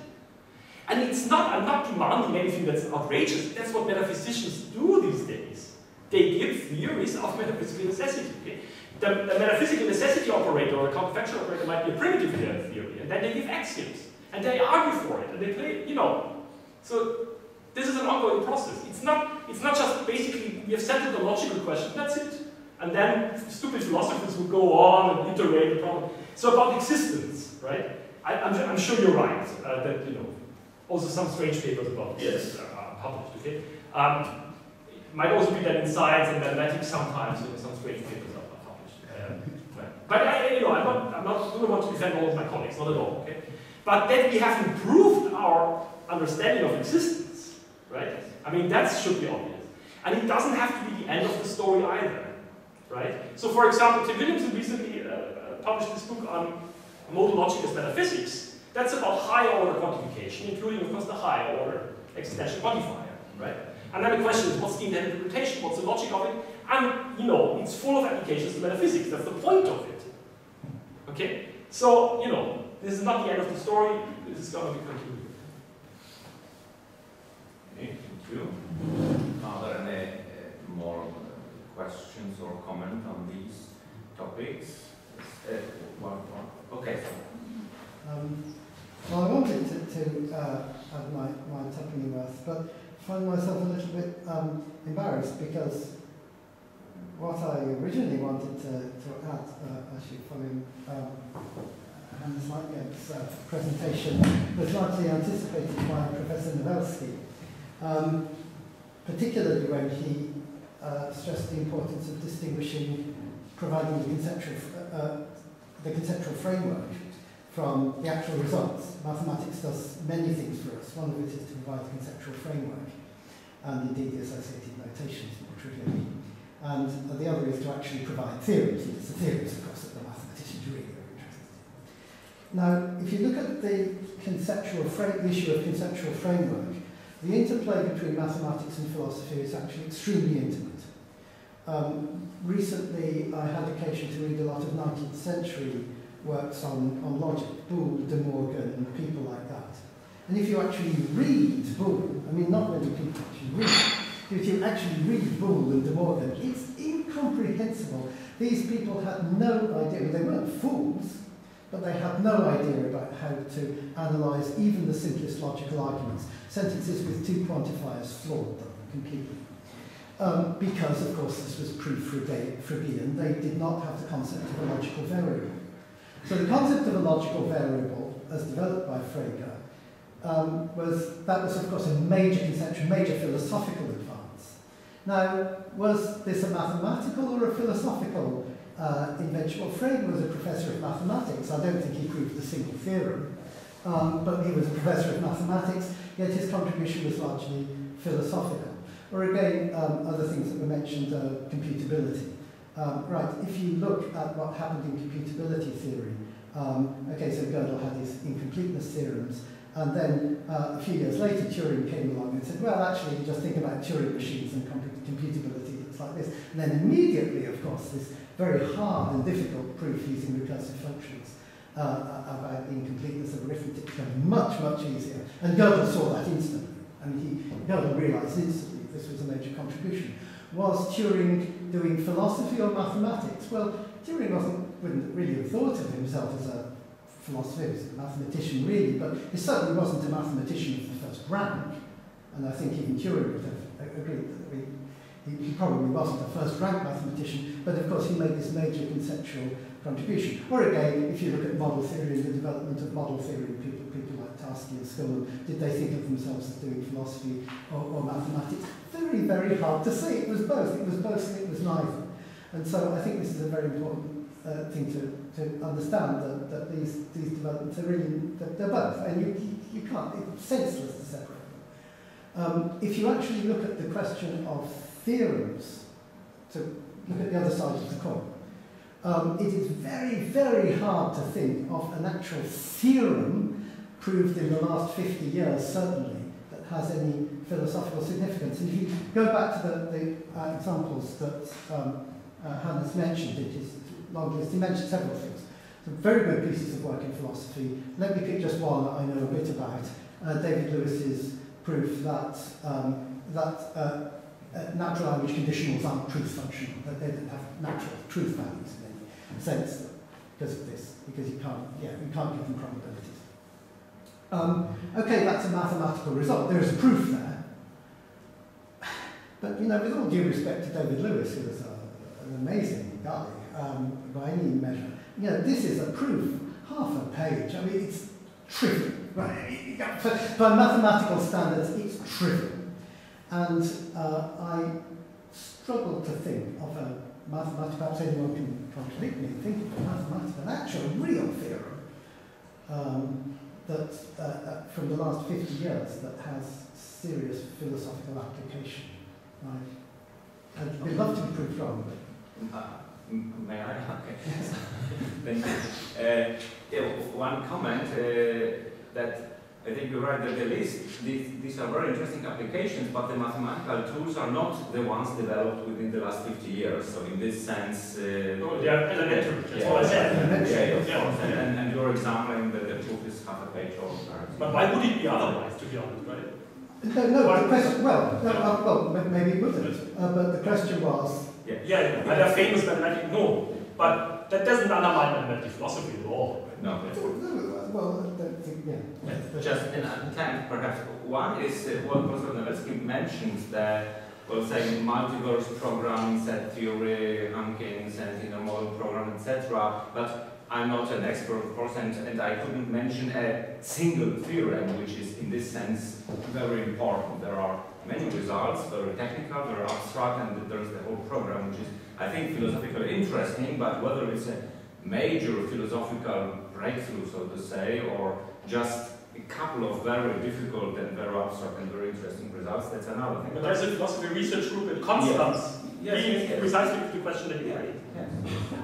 And it's not, I'm not demanding anything that's outrageous. That's what metaphysicians do these days. They give theories of metaphysical necessity. Okay? The, the metaphysical necessity operator or a counterfactual operator might be a primitive theory, and then they give axioms, and they argue for it, and they play, you know. So this is an ongoing process. It's not, it's not just basically we have settled the logical question, that's it. And then stupid philosophers will go on and iterate the problem. So about existence, right? I, I'm, I'm sure you're right uh, that, you know, also some strange papers about this are published, okay? Um, Might also be that in science and mathematics sometimes you know, some strange papers are published. Uh, but I, you know, I'm not, I'm not, I don't want to defend all of my colleagues, not at all. Okay? But that we have improved our understanding of existence, right? I mean, that should be obvious. And it doesn't have to be the end of the story either, right? So, for example, Tim Williamson recently uh, published this book on modal logic as metaphysics. That's about high-order quantification, including, of course, the high-order existential quantifier, right? And then the question is, what's the interpretation, what's the logic of it? And, you know, it's full of applications to metaphysics, that's the point of it. Okay? So, you know, this is not the end of the story, this is going to be continued. Okay, thank you. Are there any uh, more questions or comment on these topics? Uh, one, one. Okay. Um, well, I wanted to, to uh, have my, my tapping in mouth, but I find myself a little bit um, embarrassed because what I originally wanted to, to add, uh, actually following um, Hans Leitner's uh, presentation, was largely anticipated by Professor Nowelski, um, particularly when he uh, stressed the importance of distinguishing, providing the conceptual, uh, the conceptual framework from the actual results. Mathematics does many things for us, one of which is to provide a conceptual framework, and indeed the associated notations more trivially. And the other is to actually provide theories, and it's the theories, of course, that the mathematicians really are interested in. Now, if you look at the conceptual the issue of conceptual framework, the interplay between mathematics and philosophy is actually extremely intimate. Um, recently, I had occasion to read a lot of nineteenth century works on, on logic, Boole, De Morgan, people like that. And if you actually read Boole, I mean, not many people actually read, but if you actually read Boole and De Morgan, it's incomprehensible. These people had no idea, they weren't fools, but they had no idea about how to analyse even the simplest logical arguments. Sentences with two quantifiers floored them completely. Um, because, of course, this was pre-Fregean, they did not have the concept of a logical variable. So the concept of a logical variable, as developed by Frege, um, was, that was of course a major conceptual, major philosophical advance. Now, was this a mathematical or a philosophical uh, invention? Well, Frege was a professor of mathematics. I don't think he proved a single theorem, um, but he was a professor of mathematics, yet his contribution was largely philosophical. Or again, um, other things that were mentioned, uh, computability. Um, right, if you look at what happened in computability theory, um, okay, so Gödel had his incompleteness theorems, and then uh, a few years later Turing came along and said, well, actually, just think about Turing machines and com computability looks like this. And then immediately, of course, this very hard and difficult proof using recursive functions uh, about incompleteness of arithmetic became much, much easier. And Gödel saw that instantly. I mean, he, Gödel realized instantly this was a major contribution. Was Turing doing philosophy or mathematics? Well, Turing wasn't, wouldn't really have thought of himself as a philosopher, as a mathematician really, but he certainly wasn't a mathematician of the first rank, and I think even Turing would have agreed that we, he, he probably wasn't a first rank mathematician, but of course he made this major conceptual contribution. Or again, if you look at model theory and the development of model theory, people, people like Tarski and Stirling, did they think of themselves as doing philosophy or, or mathematics? Very, very hard to say. It was both. It was both and it was neither. And so I think this is a very important uh, thing to, to understand, that, that these, these developments are really, they're, they're both. And you, you can't, it's senseless to separate them. Um, if you actually look at the question of theorems, to look at the other side of the coin, um, it is very, very hard to think of an actual theorem proved in the last fifty years, certainly, that has any philosophical significance. And if you go back to the, the uh, examples that um, uh, Hannes mentioned in his long list, he mentioned several things. Some very good pieces of work in philosophy. Let me pick just one that I know a bit about. Uh, David Lewis's proof that, um, that uh, uh, natural language conditionals aren't truth functional, that they don't have natural truth values in any sense because of this, because you can't, yeah, you can't give them probabilities. Um, okay, that's a mathematical result. There is proof there. But, you know, with all due respect to David Lewis, who is a, an amazing guy um, by any measure, you know, this is a proof, half a page. I mean, it's trivial. Right? By mathematical standards, it's trivial. And uh, I struggle to think of a mathematical, perhaps anyone can contradict me, think of a mathematical, an actual real theorem um, that, uh, uh, from the last fifty years that has serious philosophical application. Right. I'd okay. love to be proved wrong. But... Uh, may I? Okay. Thank you. Uh, yeah, one comment uh, that I think you're right that the list, these, these are very interesting applications, but the mathematical tools are not the ones developed within the last fifty years. So in this sense... Uh, no, they are elementary. That's yeah, what I said. Yeah, yeah, yeah. And, and, and you're examining that the proof is half a page or... But why would it be otherwise, to be honest, right? No, no, the question, well, no, uh, well, maybe it wouldn't, uh, but the question was... Yeah, yeah, yeah. And they're famous mathematics, no, but that doesn't undermine mathematical philosophy at all. Right? No. no. Well, that, yeah. yeah. Just an attempt, perhaps. One is uh, what Professor Nowelski mentions, that, well, saying multiverse programming, set theory, Hunkins, and, you know, model program, et cetera, but I'm not an expert, of course, and, and I couldn't mention a single theorem, which is in this sense very important. There are many results, very technical, very abstract, and there's the whole program, which is, I think, philosophically interesting, but whether it's a major philosophical breakthrough, so to say, or just a couple of very difficult and very abstract and very interesting results, that's another thing. But there's a philosophy research group in Constance. Yes, yes, yes. Precisely the question that you raised. Yes.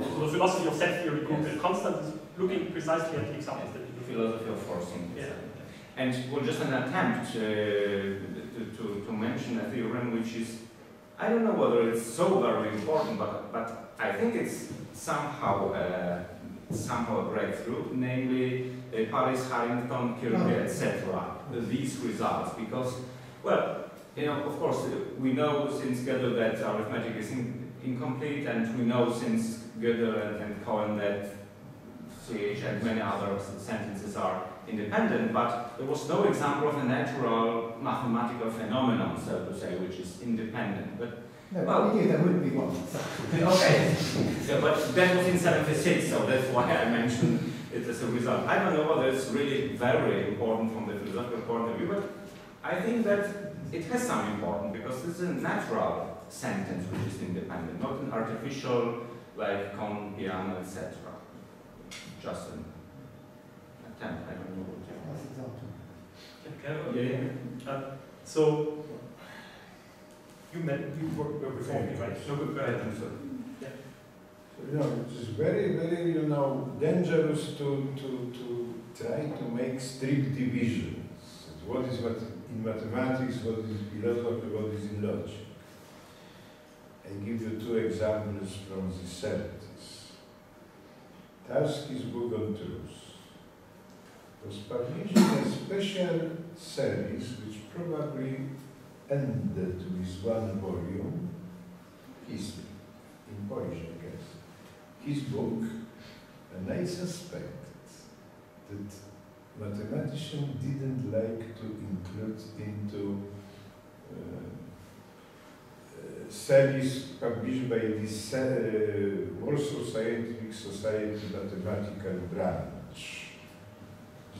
So the philosophy of set theory group yes. in Constance is looking precisely at the examples yes. that you philosophy of forcing. Yeah. And well, just an attempt uh, to, to, to mention a theorem which is, I don't know whether it's so very important, but, but I think it's somehow uh, somehow a breakthrough, namely uh, Paris, Harrington, Kripke, oh. et cetera, these results, because, well, you know, of course, we know since Gödel that arithmetic is in, incomplete, and we know since Gödel and, and Cohen that C H and many other sentences are independent, but there was no example of a natural mathematical phenomenon, so to say, which is independent. But no, well, we knew there wouldn't be one. So. Okay, yeah, but that was in seventy-six, so that's why I mentioned it as a result. I don't know whether it's really very important from the philosophical point of view, but I think that it has some importance because it's a natural sentence which is independent, not an artificial like con piano, et cetera. Just an attempt. I don't know what to do. Okay. Yeah. Uh, so you met you were before me, right? So go ahead and so. You know, it's very, very, you know, dangerous to, to, to try to make strict divisions. What is what in mathematics, what is philosophy, what is in logic. I give you two examples from the seventies. Tarski's book on truth was published in a special series which probably ended with one volume, his, in Polish, I guess. His book, and I suspected that mathematicians didn't like to include into uh, uh, series published by this uh, Warsaw Scientific Society Mathematical Branch.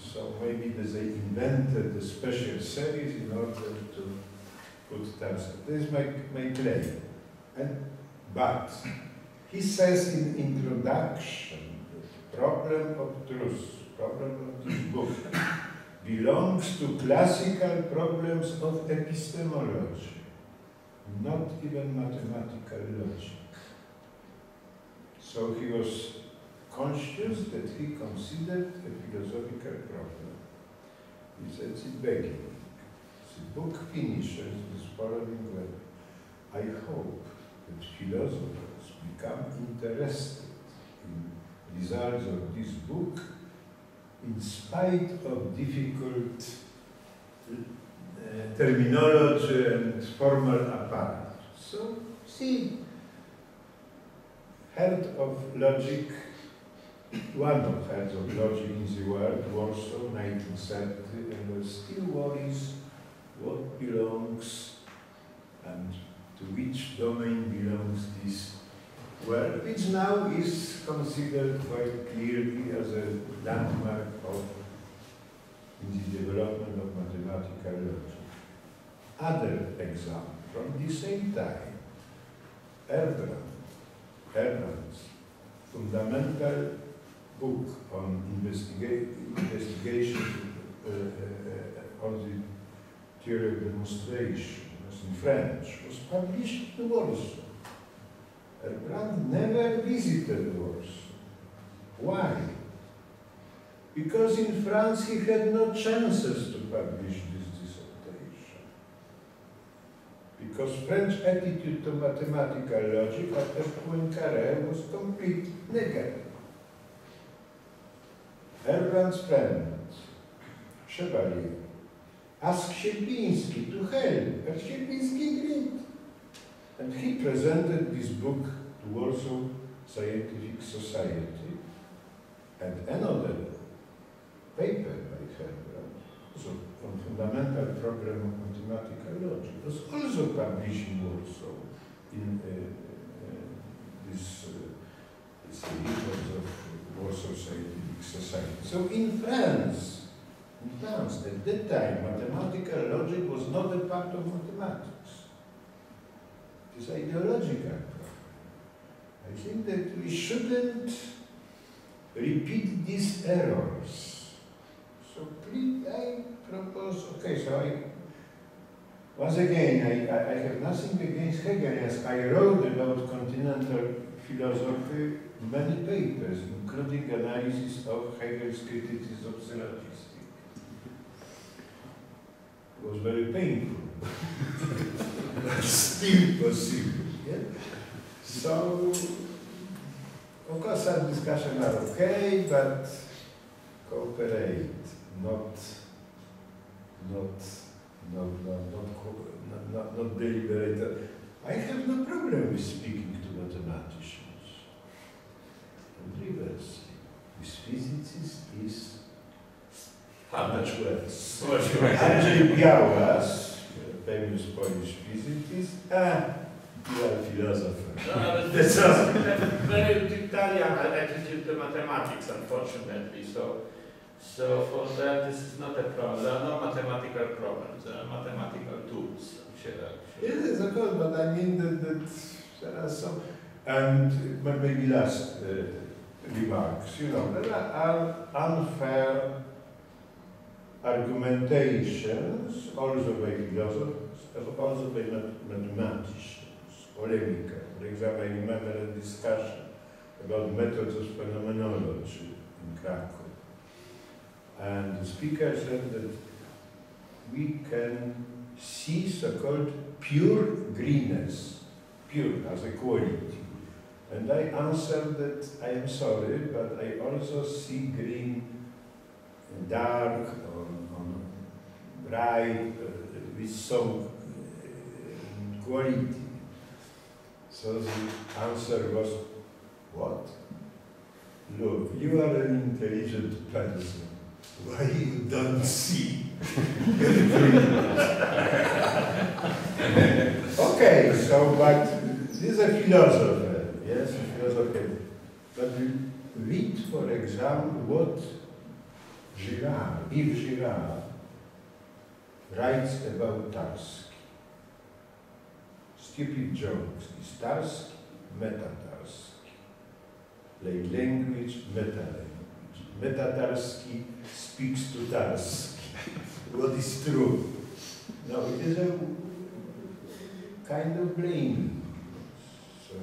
So maybe they invented a special series in order to put tasks. This is my, my claim. And, but, he says in introduction, the problem of truth, problem of this book, belongs to classical problems of epistemology, not even mathematical logic. So he was conscious that he considered a philosophical problem. He said it beginning. The book finishes with following word. I hope that philosophers become interested in results of this book in spite of difficult uh, terminology and formal apparatus. So, see, head of logic, one of heads of logic in the world, Warsaw, nineteen seventy, and still worries what belongs and to which domain belongs this. Well, which now is considered quite clearly as a landmark of in the development of mathematical logic. Other example from the same time, Ernest, fundamental book on investiga investigation uh, uh, on the theory of demonstration, was in French, was published in Warsaw. Rembrandt never visited Warsaw. Why? Because in France he had no chances to publish this dissertation. Because French attitude to mathematical logic after Poincaré was complete negative. Rembrandt's friend, Chevalier, asked Sierpiński to help, but Sierpiński agreed. And he presented this book to Warsaw Scientific Society, and another paper by Heidegger on fundamental problem of mathematical logic was also published in Warsaw in uh, uh, this editions uh, of Warsaw Scientific Society. So in France, in France at that time, mathematical logic was not a part of mathematics. It's ideological problem. I think that we shouldn't repeat these errors. So please, I propose, okay, so I, once again, I, I have nothing against Hegel. Yes, I wrote about continental philosophy many papers, including analysis of Hegel's criticism of syllogistic. It was very painful. Still possible. Yeah? So, of course, some discussions are okay, but cooperate, not, not, not, not, not, not, not deliberate. I have no problem with speaking to mathematicians. And reversely, with physicists is how much worse. Andrzej Białas, famous Polish physicist, ah, You are a philosopher. No, this is very utilitarian attitude to mathematics, unfortunately. So, so for that, this is not a problem. There are no mathematical problems. There are mathematical tools. I'm sure. Yes, of course, but I mean that, that there are some. And but maybe last uh, remarks. You know, there are unfair argumentations, also by philosophers, also by mathematicians. Polemica. For example, I remember a discussion about methods of phenomenology in Krakow. And the speaker said that we can see so-called pure greenness, pure as a quality. And I answered that I am sorry, but I also see green, dark, or, or bright, or with some quality. So the answer was, what? Look, you are an intelligent person. Why you don't see? Okay, so, but this is a philosopher, yes, a philosopher. But read, for example, what Girard, Yves Girard, writes about Tarski. Stupid jokes is Tarski, meta-Tarski. Like language, meta-language. Meta-Tarski speaks to Tarski. What is true? No, it is a kind of blame. So,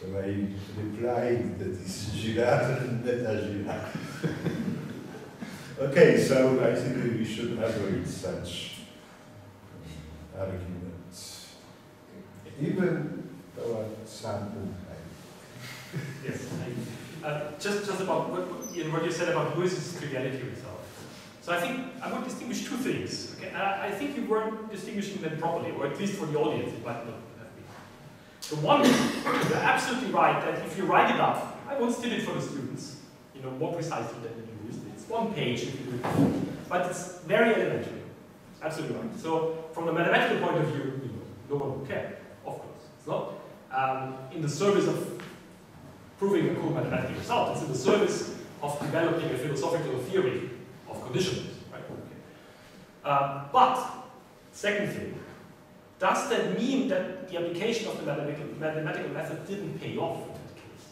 so I replied that it's Girard and meta-Girard. Okay, so I think we should avoid such arguments. Even though something like yes, I, uh, just just about what, in what you said about Lewis's triviality result. So I think I would distinguish two things. Okay, I, I think you weren't distinguishing them properly, or at least for the audience, it might not have been. The one, you're absolutely right that if you write it up, I once did it for the students. You know more precisely than you used it. It's one page, if you do it, but it's very elementary. Absolutely right. So from the mathematical point of view, you know, no one would care. Not um, in the service of proving a cool mathematical result. It's in the service of developing a philosophical theory of conditions. Right? Okay. Uh, but second thing, does that mean that the application of the mathematical, mathematical method didn't pay off in that case?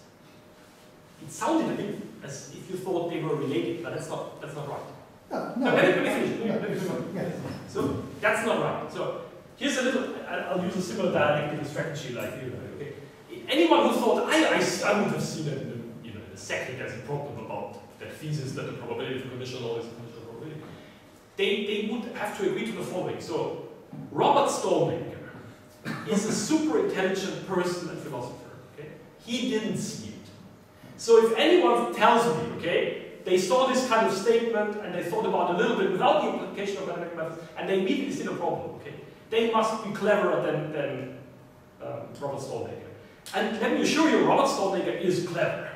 It sounded a bit as if you thought they were related, but that's not that's not right. No, no. Let me finish. So that's not right. So. Here's a little, I'll use a similar dialectical strategy like you, okay? Anyone who thought, I, I, I would have seen it in, you know, in a second as a problem about that thesis that the probability of conditional is a conditional probability, they, they would have to agree to the following. So, Robert Stalnaker is a super intelligent person and philosopher, okay? He didn't see it. So if anyone tells me, okay, they saw this kind of statement and they thought about it a little bit without the implication of mathematical methods, and they immediately see the problem, okay? They must be cleverer than, than uh, Robert Stalnaker. And let me assure you, Robert Stalnaker is clever.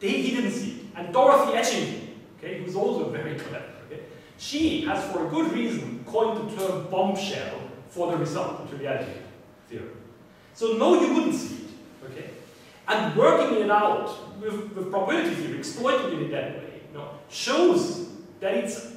They, he didn't see it. And Dorothy Etchington, okay, who's also very clever, okay, she has for a good reason coined the term bombshell for the result, the triviality theory. So no, you wouldn't see it. Okay? And working it out with, with probability theory, exploiting it in that way, you know, shows that, it's,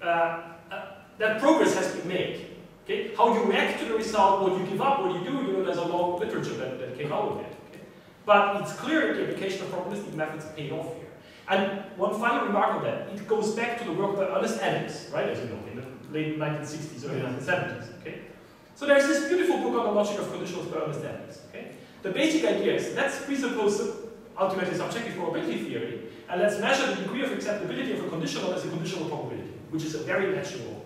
uh, uh, that progress has been made. Okay? How you react to the result, what you give up, what you do, you know, there's a long literature that, that came out of it. Okay? But it's clear the application of probabilistic methods paid off here. And one final remark on that, it goes back to the work by Ernest Adams, right, as you know, in the late nineteen sixties, early nineteen seventies. Okay? So there's this beautiful book on the logic of conditionals by Ernest Adams. Okay? The basic idea is, let's presuppose ultimately subjective probability theory, and let's measure the degree of acceptability of a conditional as a conditional probability, which is a very natural.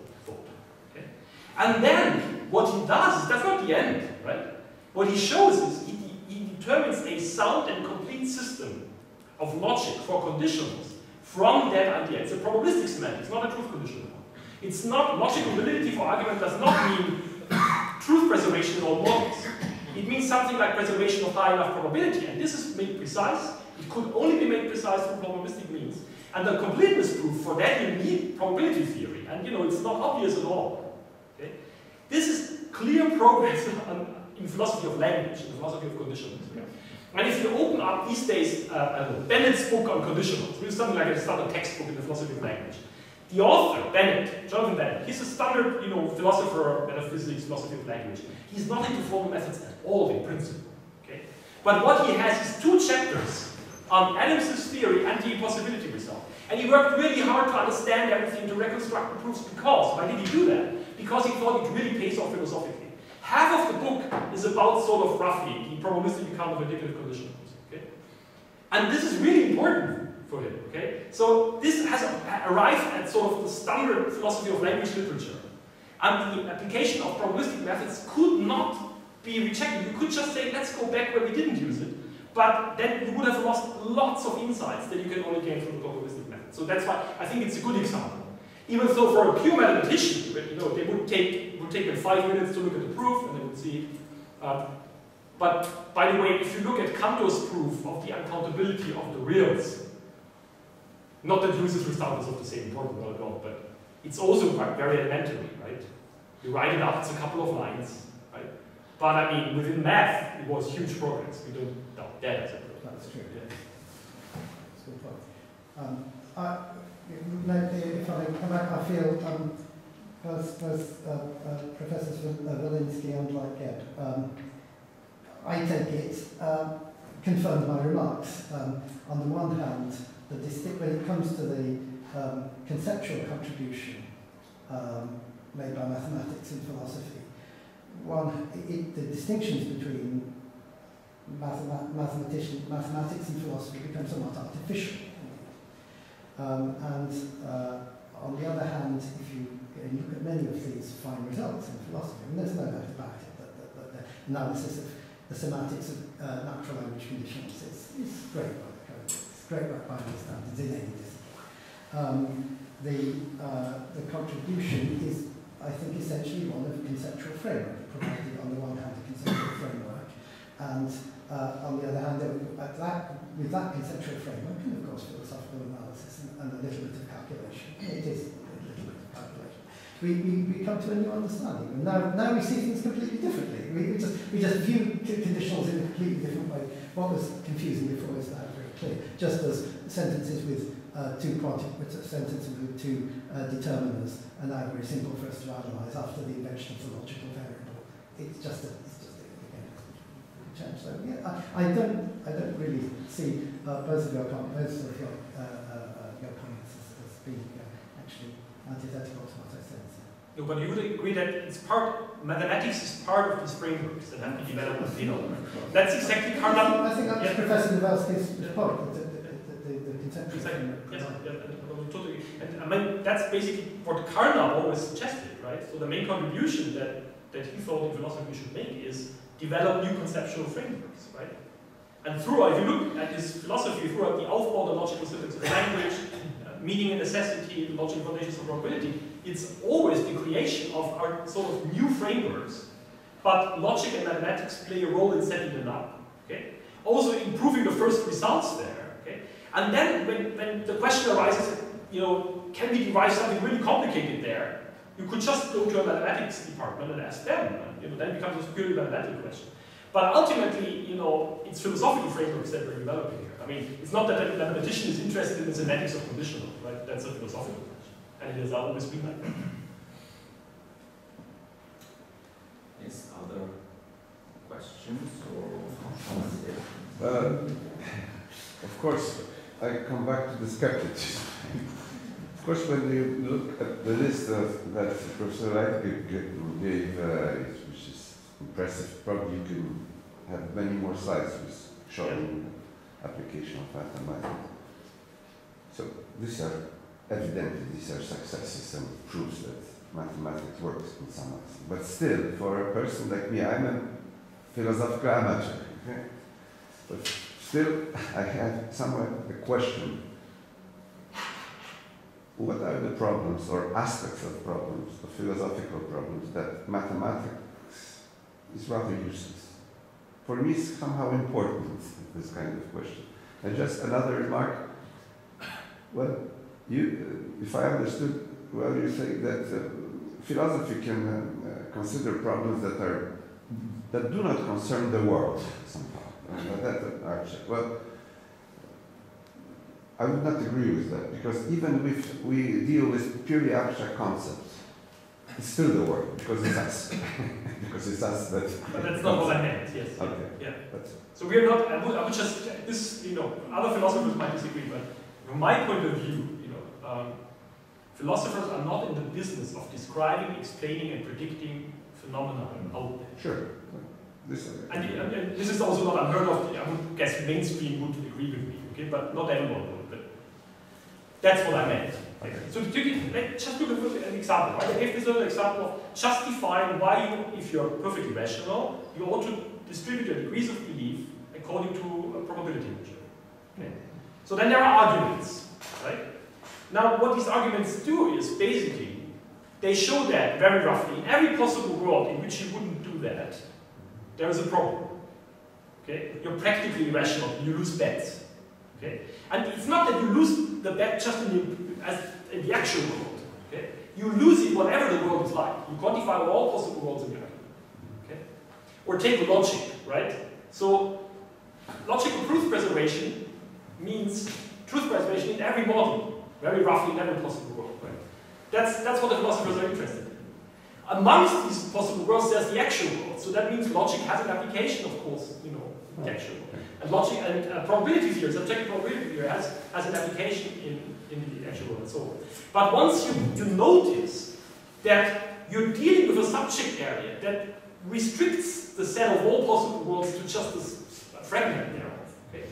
And then, what he does, that's not the end, right? What he shows is, he, he determines a sound and complete system of logic for conditionals from that idea. It's a probabilistic semantic, it's not a truth conditional. It's not, logical validity for argument does not mean truth preservation in all models. It means something like preservation of high enough probability, and this is made precise. It could only be made precise through probabilistic means. And the completeness proof, for that you need probability theory, and you know, it's not obvious at all. This is clear progress in philosophy of language, in philosophy of conditionals. Okay? And if you open up these days uh, a Bennett's book on conditionals, it's something like a standard textbook in the philosophy of language. The author, Bennett, Jonathan Bennett, he's a standard, you know, philosopher, metaphysics, philosophy of language. He's not into formal methods at all in principle. Okay? But what he has is two chapters on Adams's theory and the possibility result. And he worked really hard to understand everything, to reconstruct the proofs, because, why did he do that? Because he thought it really pays off philosophically. Half of the book is about sort of roughly the probabilistic account of indicative conditionals. Okay? And this is really important for him. Okay? So this has arrived at sort of the standard philosophy of language literature. And the application of probabilistic methods could not be rejected. You could just say, let's go back where we didn't use it. But then you would have lost lots of insights that you can only gain from the probabilistic method. So that's why I think it's a good example. Even though for a pure mathematician, you know, they would take, would take them five minutes to look at the proof and they would see. Uh, but by the way, if you look at Cantor's proof of the uncountability of the reals, not that Lewis is regardless of the same problem, not at all, but it's also quite very elementary, right? You write it up, it's a couple of lines, right? But I mean, within math, it was huge progress. We don't doubt that as a problem. That's true. Yeah. That's a um, I, if I come back, I feel um, both, both uh, uh, Professors Valinsky and Leibniz, um I take it, uh, confirmed my remarks. Um, on the one hand, the distinct, when it comes to the um, conceptual contribution um, made by mathematics and philosophy, one, it, the distinctions between mathemat mathematician, mathematics and philosophy become somewhat artificial. Um, and uh, on the other hand, if you look at many of these fine results in philosophy, and there's no doubt about it, that, that, that the analysis of the semantics of uh, natural language conditions is, is great work. It's great work by any standards in any discipline. Um, the, uh, the contribution is, I think, essentially one of conceptual framework, provided on the one hand a conceptual framework, and uh, on the other hand, at that, with that conceptual framework, and of course philosophical analysis and, and a little bit of calculation. It is a little bit of calculation. We, we, we come to a new understanding, and now, now we see things completely differently. We, we, just, we just view conditionals in a completely different way. What was confusing before is now very clear, just as sentences with Uh, two quantities, sentences with two uh, determiners, are now very simple for us to analyse after the invention of the logical variable. It's just a, it's just a, again, a change. So yeah, I, I don't, I don't really see uh, both of your comments, both of your, uh, uh, your comments as, as being uh, actually antithetical to what I said. No, but you would agree that it's part, mathematics is part of these frameworks that have been developed with Phenom. That's exactly Carnap. I think that's yeah. Professor Nowelski's point. That, Exactly. Yes, yeah, totally. And I mean, that's basically what Carnap always suggested, right? So the main contribution that, that he thought in philosophy should make is develop new conceptual frameworks, right? And throughout, if you look at his philosophy, throughout the Aufbau der logical systems of language, uh, meaning and necessity, the logical foundations of probability, it's always the creation of our sort of new frameworks, but logic and mathematics play a role in setting them up, okay? Also improving the first results there. And then when, when the question arises, you know, can we derive something really complicated there? You could just go to a mathematics department and ask them, and, you know, then it becomes a purely mathematical question. But ultimately, you know, it's philosophical frameworks that we're developing here. I mean, it's not that a mathematician is interested in the semantics of conditional, right? That's a philosophical question. And it has always been like that. Yes, other questions or uh, of course. I come back to the skeptics. Of course, when you look at the list that, that Professor Leibniz gave, uh, which is impressive, probably you can have many more slides with showing application of mathematics. So these are evidently these are successes and proofs that mathematics works in some extent. But still, for a person like me, I'm a philosophical amateur. Okay? But still, I have somewhat a question. What are the problems or aspects of problems, of philosophical problems, that mathematics is rather useless? For me, it's somehow important, this kind of question. And just another remark. Well, you, if I understood well, you say that uh, philosophy can uh, consider problems that are that do not concern the world somehow. And that, actually, well, I would not agree with that, because even if we deal with purely abstract concepts, it's still the world, because it's us. because it's us that. But that's not what I meant. Yes. Okay. Yeah. That's so we are not. I would, I would just this. You know, other philosophers might disagree, but from my point of view, you know, um, philosophers are not in the business of describing, explaining, and predicting phenomena out there. Sure. This. And, and this is also not unheard of. I would guess mainstream would agree with me. Okay, but not everyone would. But that's what I meant. Okay. So to give, like, just to give an example, right? I gave this little example of justifying why you, if you're perfectly rational, you ought to distribute your degrees of belief according to a probability measure. Okay. So then there are arguments, right? Now what these arguments do is basically, they show that very roughly, in every possible world in which you wouldn't do that, there is a problem. Okay? You're practically irrational, you lose bets. Okay? And it's not that you lose the bet just in the as in the actual world, okay? You lose it whatever the world is like. You quantify all possible worlds in your argument, okay? Or take logic, right? So, logical truth preservation means truth preservation in every model, very roughly in every possible world, right? That's, that's what the philosophers are interested in. Amongst these possible worlds, there's the actual world. So that means logic has an application, of course, you know, the actual world. And logic and uh, probability theory, subjective probability theory has, has an application in in the actual world and so on. But once you, you notice that you're dealing with a subject area that restricts the set of all possible worlds to just a, a fragment thereof, okay,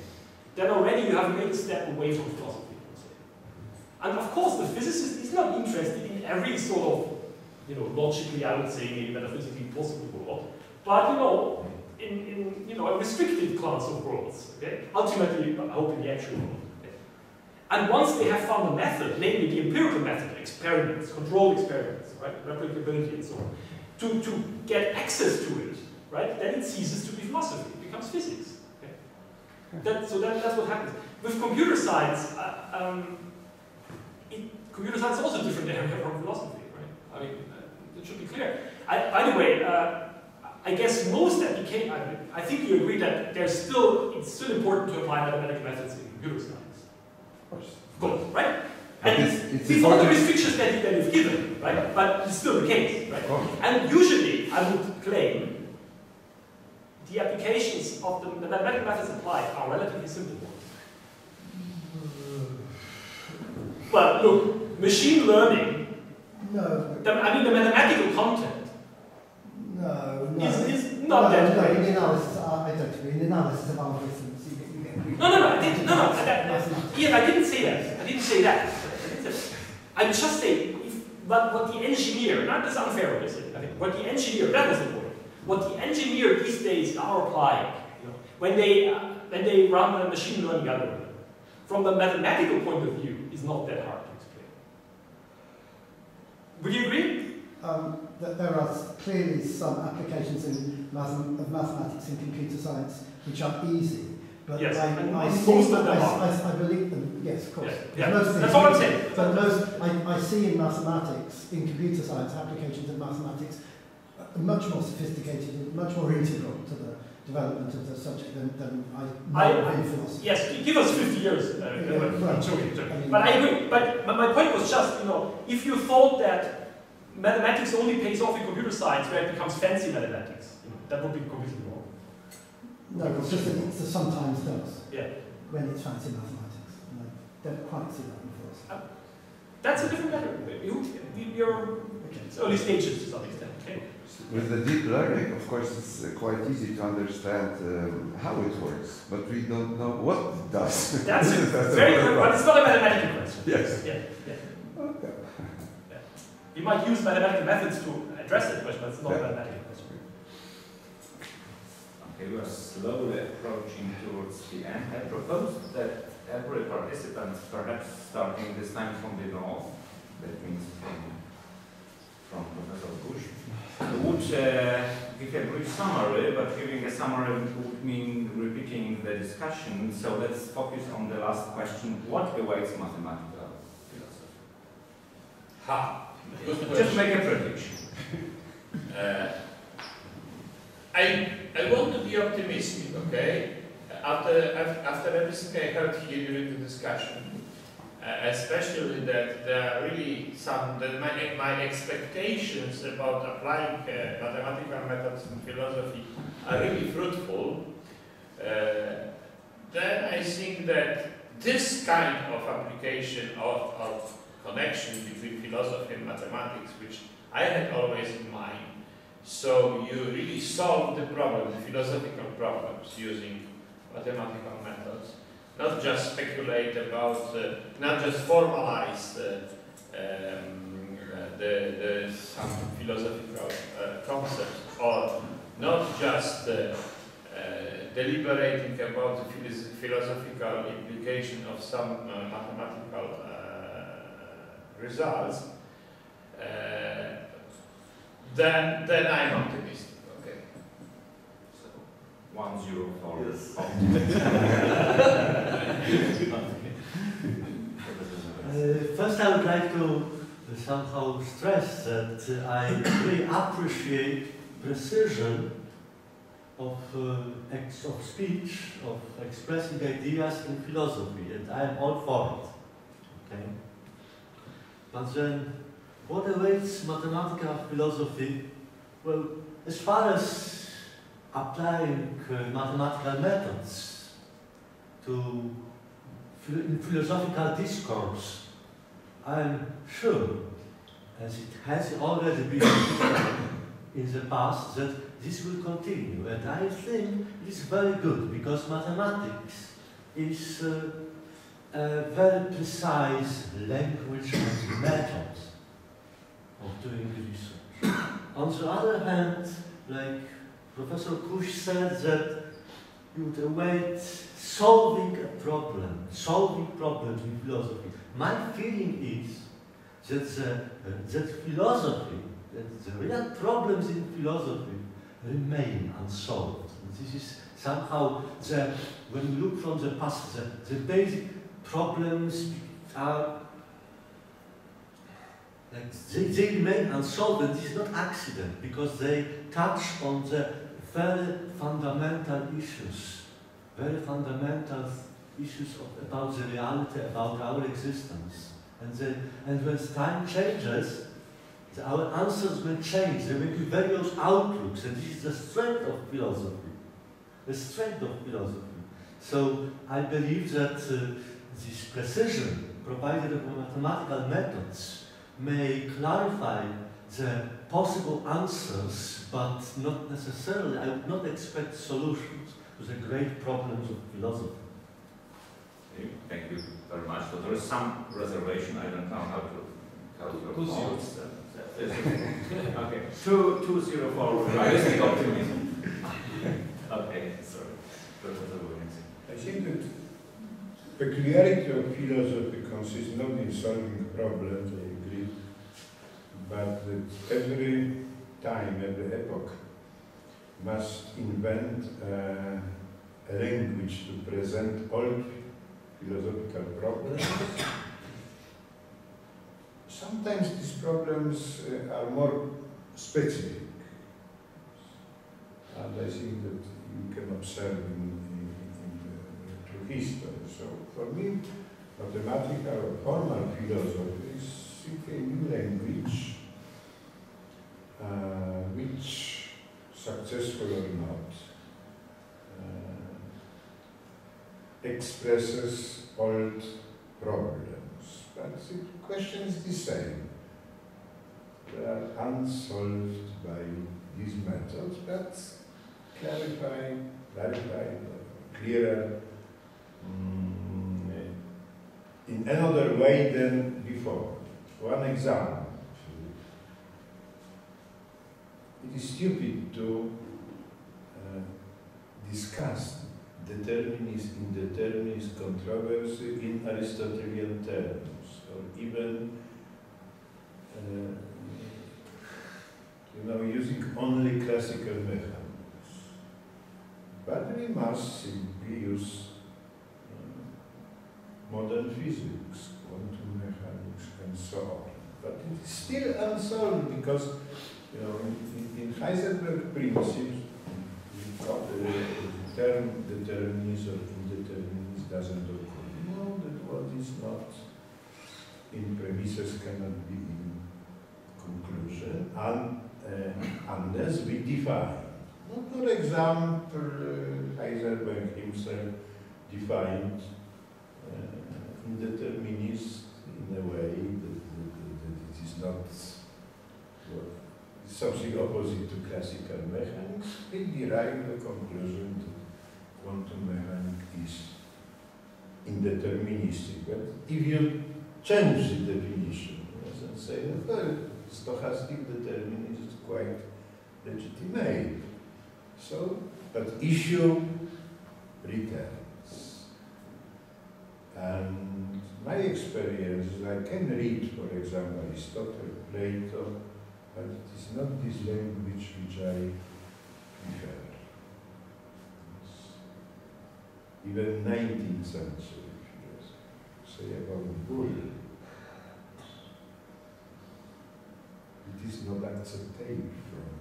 then already you have made a step away from philosophy. And of course the physicist is not interested in every sort of, you know, logically, I would say, maybe metaphysically possible world, but you know, in, in you know, a restricted class of worlds, okay? Ultimately, I hope in the actual world. And once they have found a method, namely the empirical method, experiments, controlled experiments, right, replicability and so on, to, to get access to it, right, then it ceases to be philosophy, it becomes physics. Okay? That, so that, that's what happens. With computer science, uh, um, it, computer science is also a different area from philosophy, right? I mean, uh, it should be clear. I, by the way, uh, I guess most applications, I, mean, I think you agree that there's still, it's still important to apply mathematical methods in computer science. Good, right? And it's, it's, it's, it's not the restrictions that you've given, right? Yeah. But it's still the case, right? And usually, I would claim the applications of the mathematical methods applied are relatively simple ones. But look, machine learning, no. The, I mean, the mathematical content no, no, is, is not no, that no, great. No, I don't mean analysis about this. No, no, no, I didn't, no, no, that, that, Ian, I didn't say that, I didn't say that. I'm just saying, if, but what the engineer, not this unfair, is it? I think, what the engineer, that is the point, what the engineer these days are applying, you know, when they, uh, when they run a machine learning algorithm, from the mathematical point of view, is not that hard to explain. Would you agree? Um, that there are clearly some applications in math of mathematics in computer science which are easy. But yes, I, and I see, most of them I, are. I, I believe them, yes, of course. Yeah. Yeah. That's all I'm saying. But most, I, I see in mathematics, in computer science, applications of mathematics, much more sophisticated and much more integral to the development of the subject than, than I know in philosophy. Yes, give us fifty years. Uh, yeah, uh, right. Sure, sure. I mean, but I agree. But my point was just, you know, if you thought that mathematics only pays off in computer science where it becomes fancy mathematics, you know, that would be completely wrong. No, it's just that it sometimes does. Yeah. When it's fancy mathematics. And I don't quite see that in philosophy. Uh, that's a different matter. You're it's early stages to some extent. Okay. With the deep learning, of course, it's quite easy to understand um, how it works, but we don't know what it does. That's, that's very good, but it's not a mathematical question. Yes. Yeah. Yeah. Okay. Yeah. We might use mathematical methods to address that question, but it's not yeah. mathematical. We are slowly approaching towards the end. I proposed that every participant, perhaps starting this time from the north, that means from, from Professor Bush, would uh, give a brief summary, but giving a summary would mean repeating the discussion. So let's focus on the last question. What awaits mathematical philosophy? Ha! Just make a prediction. uh, I, I want to be optimistic, okay? After, after everything I heard here during the discussion, uh, especially that there are really some, that my, my expectations about applying uh, mathematical methods in philosophy are really fruitful, uh, then I think that this kind of application of, of connection between philosophy and mathematics, which I had always in mind, so you really solve the problem, the philosophical problems, using mathematical methods, not just speculate about, uh, not just formalize uh, um, uh, the, the some philosophical uh, concepts, or not just uh, uh, deliberating about the philosophical implication of some uh, mathematical uh, results, uh, then then I'm optimistic. One zero for yes. uh, First, I would like to somehow stress that I really appreciate precision of uh, acts of speech, of expressing ideas in philosophy, and I am all for it. Okay. But then, what awaits mathematical philosophy? Well, as far as applying uh, mathematical methods to philo in philosophical discourse, I'm sure, as it has already been in the past, that this will continue. And I think it's very good, because mathematics is uh, a very precise language and method of doing research. On the other hand, like Professor Kusch said, that you would await solving a problem, solving problems in philosophy. My feeling is that, the, uh, that philosophy, that the real problems in philosophy remain unsolved. And this is somehow, the, when we look from the past, the, the basic problems are, like, they, they remain unsolved, and this is not accident, because they touch on the very fundamental issues, very fundamental issues of, about the reality, about our existence. And, the, and when time changes, the, our answers will change, there will be various outlooks, and this is the strength of philosophy. The strength of philosophy. So I believe that uh, this precision provided by mathematical methods may clarify the possible answers, but not necessarily, I would not expect solutions to the great problems of philosophy. Okay, thank you very much. So there is some reservation, I don't know how to how to two zero. Okay, two, two zero for realistic optimism. Okay, sorry. I think that the peculiarity of philosophy consists not in solving problems, but that every time, every epoch must invent uh, a language to present all philosophical problems. Sometimes these problems uh, are more specific, and I think that you can observe in, in, in the, through history. So for me, mathematical or formal philosophy is simply a new language, Uh, which, successful or not, uh, expresses old problems. But the question is the same. They are unsolved by these methods, but clarify, clarify, clearer mm. in another way than before. One example. It is stupid to uh, discuss determinist, indeterminist controversy in Aristotelian terms, or even, uh, you know, using only classical mechanisms. But we must simply use uh, modern physics, quantum mechanics, and so on. But it is still unsolved because, you know, in, in Heisenberg principles, the term determinism, indeterminism doesn't occur. You know that what is not in premises cannot be in conclusion, and, uh, unless we define. For example, uh, Heisenberg himself defined uh, indeterminism in a way that, that, that it is not well, something opposite to classical mechanics. He derived the conclusion that quantum mechanics is indeterministic. But if you change the definition, yes, and say that well, stochastic determinism is quite legitimate. So, but issue returns. And my experience is I can read, for example, Aristotle, Plato, but it is not this language which I prefer. Even nineteenth century, say about bull, it is not acceptable from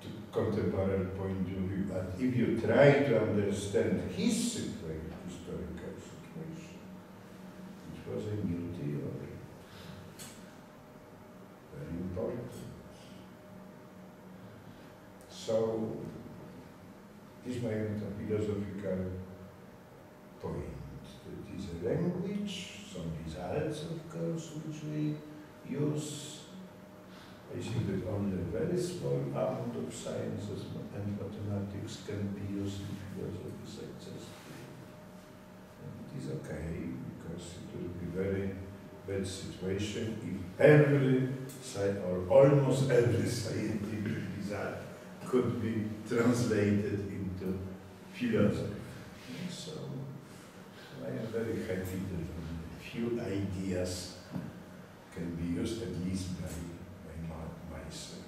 to contemporary point of view, but if you try to understand his situation, historical situation, it was a new theory, very important. So, this is my philosophical point. It is a language, some results, of course, which we use. I think that only a very small amount of sciences and mathematics can be used in philosophy successfully. And it is okay, because it will be very bad situation if every science, or almost every scientific result could be translated into philosophy. And so, I am very happy that only a few ideas can be used, at least by myself.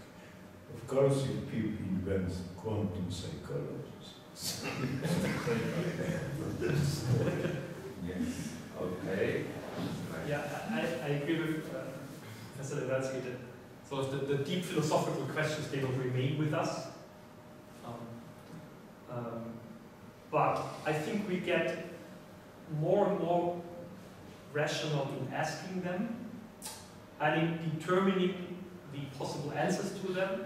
Of course, if people invent quantum psychologists. Yes. Okay. Yeah, I, I agree with uh, Professor Lewandowski that sort of the, the deep philosophical questions, they will remain with us. Um, um, but I think we get more and more rational in asking them and in determining the possible answers to them,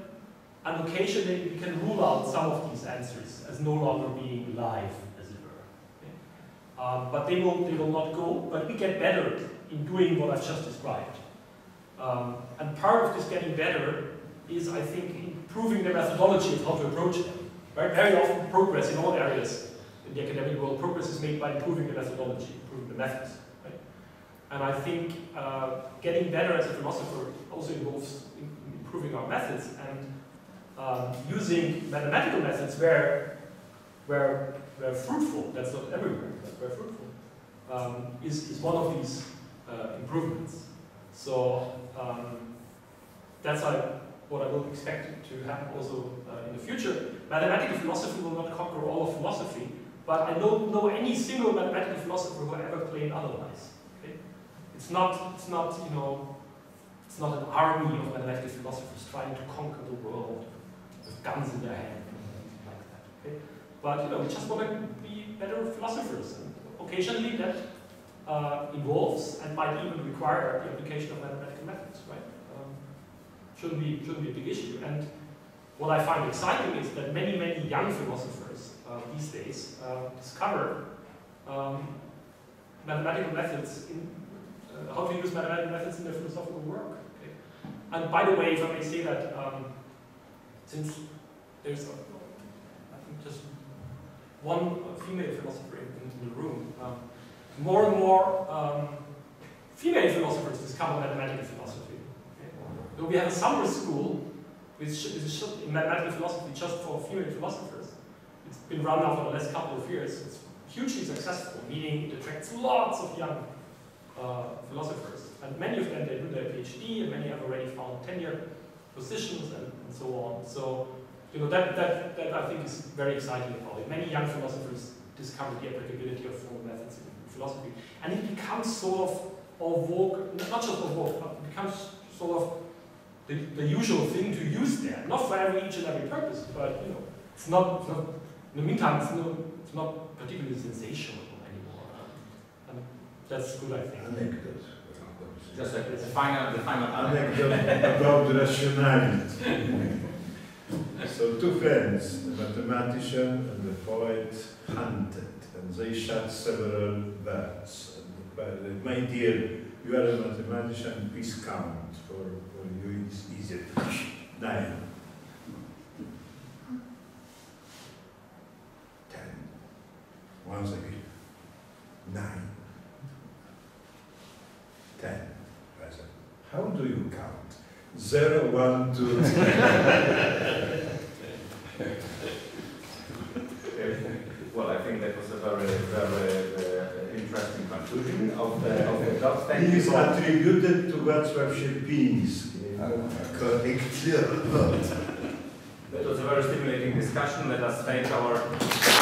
and occasionally we can rule out some of these answers as no longer being live, as it were. Okay? Uh, but they will, they will not go, but we get better in doing what I've just described. Um, and part of this getting better is, I think, improving the methodology of how to approach them. Right? Very often progress in all areas in the academic world, progress is made by improving the methodology, improving the methods. Right? And I think uh, getting better as a philosopher also involves improving our methods and um, using mathematical methods where, where, where fruitful, that's not everywhere, but where fruitful, um, is, is one of these uh, improvements. So um, that's how, what I will expect to happen also uh, in the future. Mathematical philosophy will not conquer all of philosophy, but I don't know any single mathematical philosopher who ever claimed otherwise. Okay? It's not, it's not, you know, it's not an army of mathematical philosophers trying to conquer the world with guns in their hand and like that. Okay? But you know, we just want to be better philosophers, and occasionally that uh, involves and might even require the application of mathematical methods. Right? Um, shouldn't be shouldn't be a big issue. And what I find exciting is that many many young philosophers uh, these days uh, discover um, mathematical methods in uh, how to use mathematical methods in their philosophical work. And by the way, if I may say that, um, since there's, a, I think, just one female philosopher in the room, um, more and more um, female philosophers discover mathematical philosophy. Okay? So we have a summer school which is in mathematical philosophy just for female philosophers. It's been run now for the last couple of years. It's hugely successful, meaning it attracts lots of young uh, philosophers. And many of them, they do their PhD, and many have already found tenure positions and, and so on. So, you know, that, that, that I think is very exciting about it. Many young philosophers discover the applicability of formal methods in philosophy. And it becomes sort of au vogue, not just au vogue, but it becomes sort of the, the usual thing to use there. Not for every each and every purpose, but, you know, it's not, it's not, in the meantime, it's, no, it's not particularly sensational anymore. I mean, that's good, I think. Anecdote. Just like the final, the final anecdote about rationality. So two friends, a mathematician and a poet, hunted, and they shot several birds. And, my dear, you are a mathematician, please count, for, for you it's easier. Nine. Ten. Once again. Nine. Ten. How do you count? Zero, one, two, three. Well, I think that was a very, very uh, interesting conclusion of the, of the dot. Thank you. It is attributed to Wacław Sierpiński. Correct. That was a very stimulating discussion. Let us thank our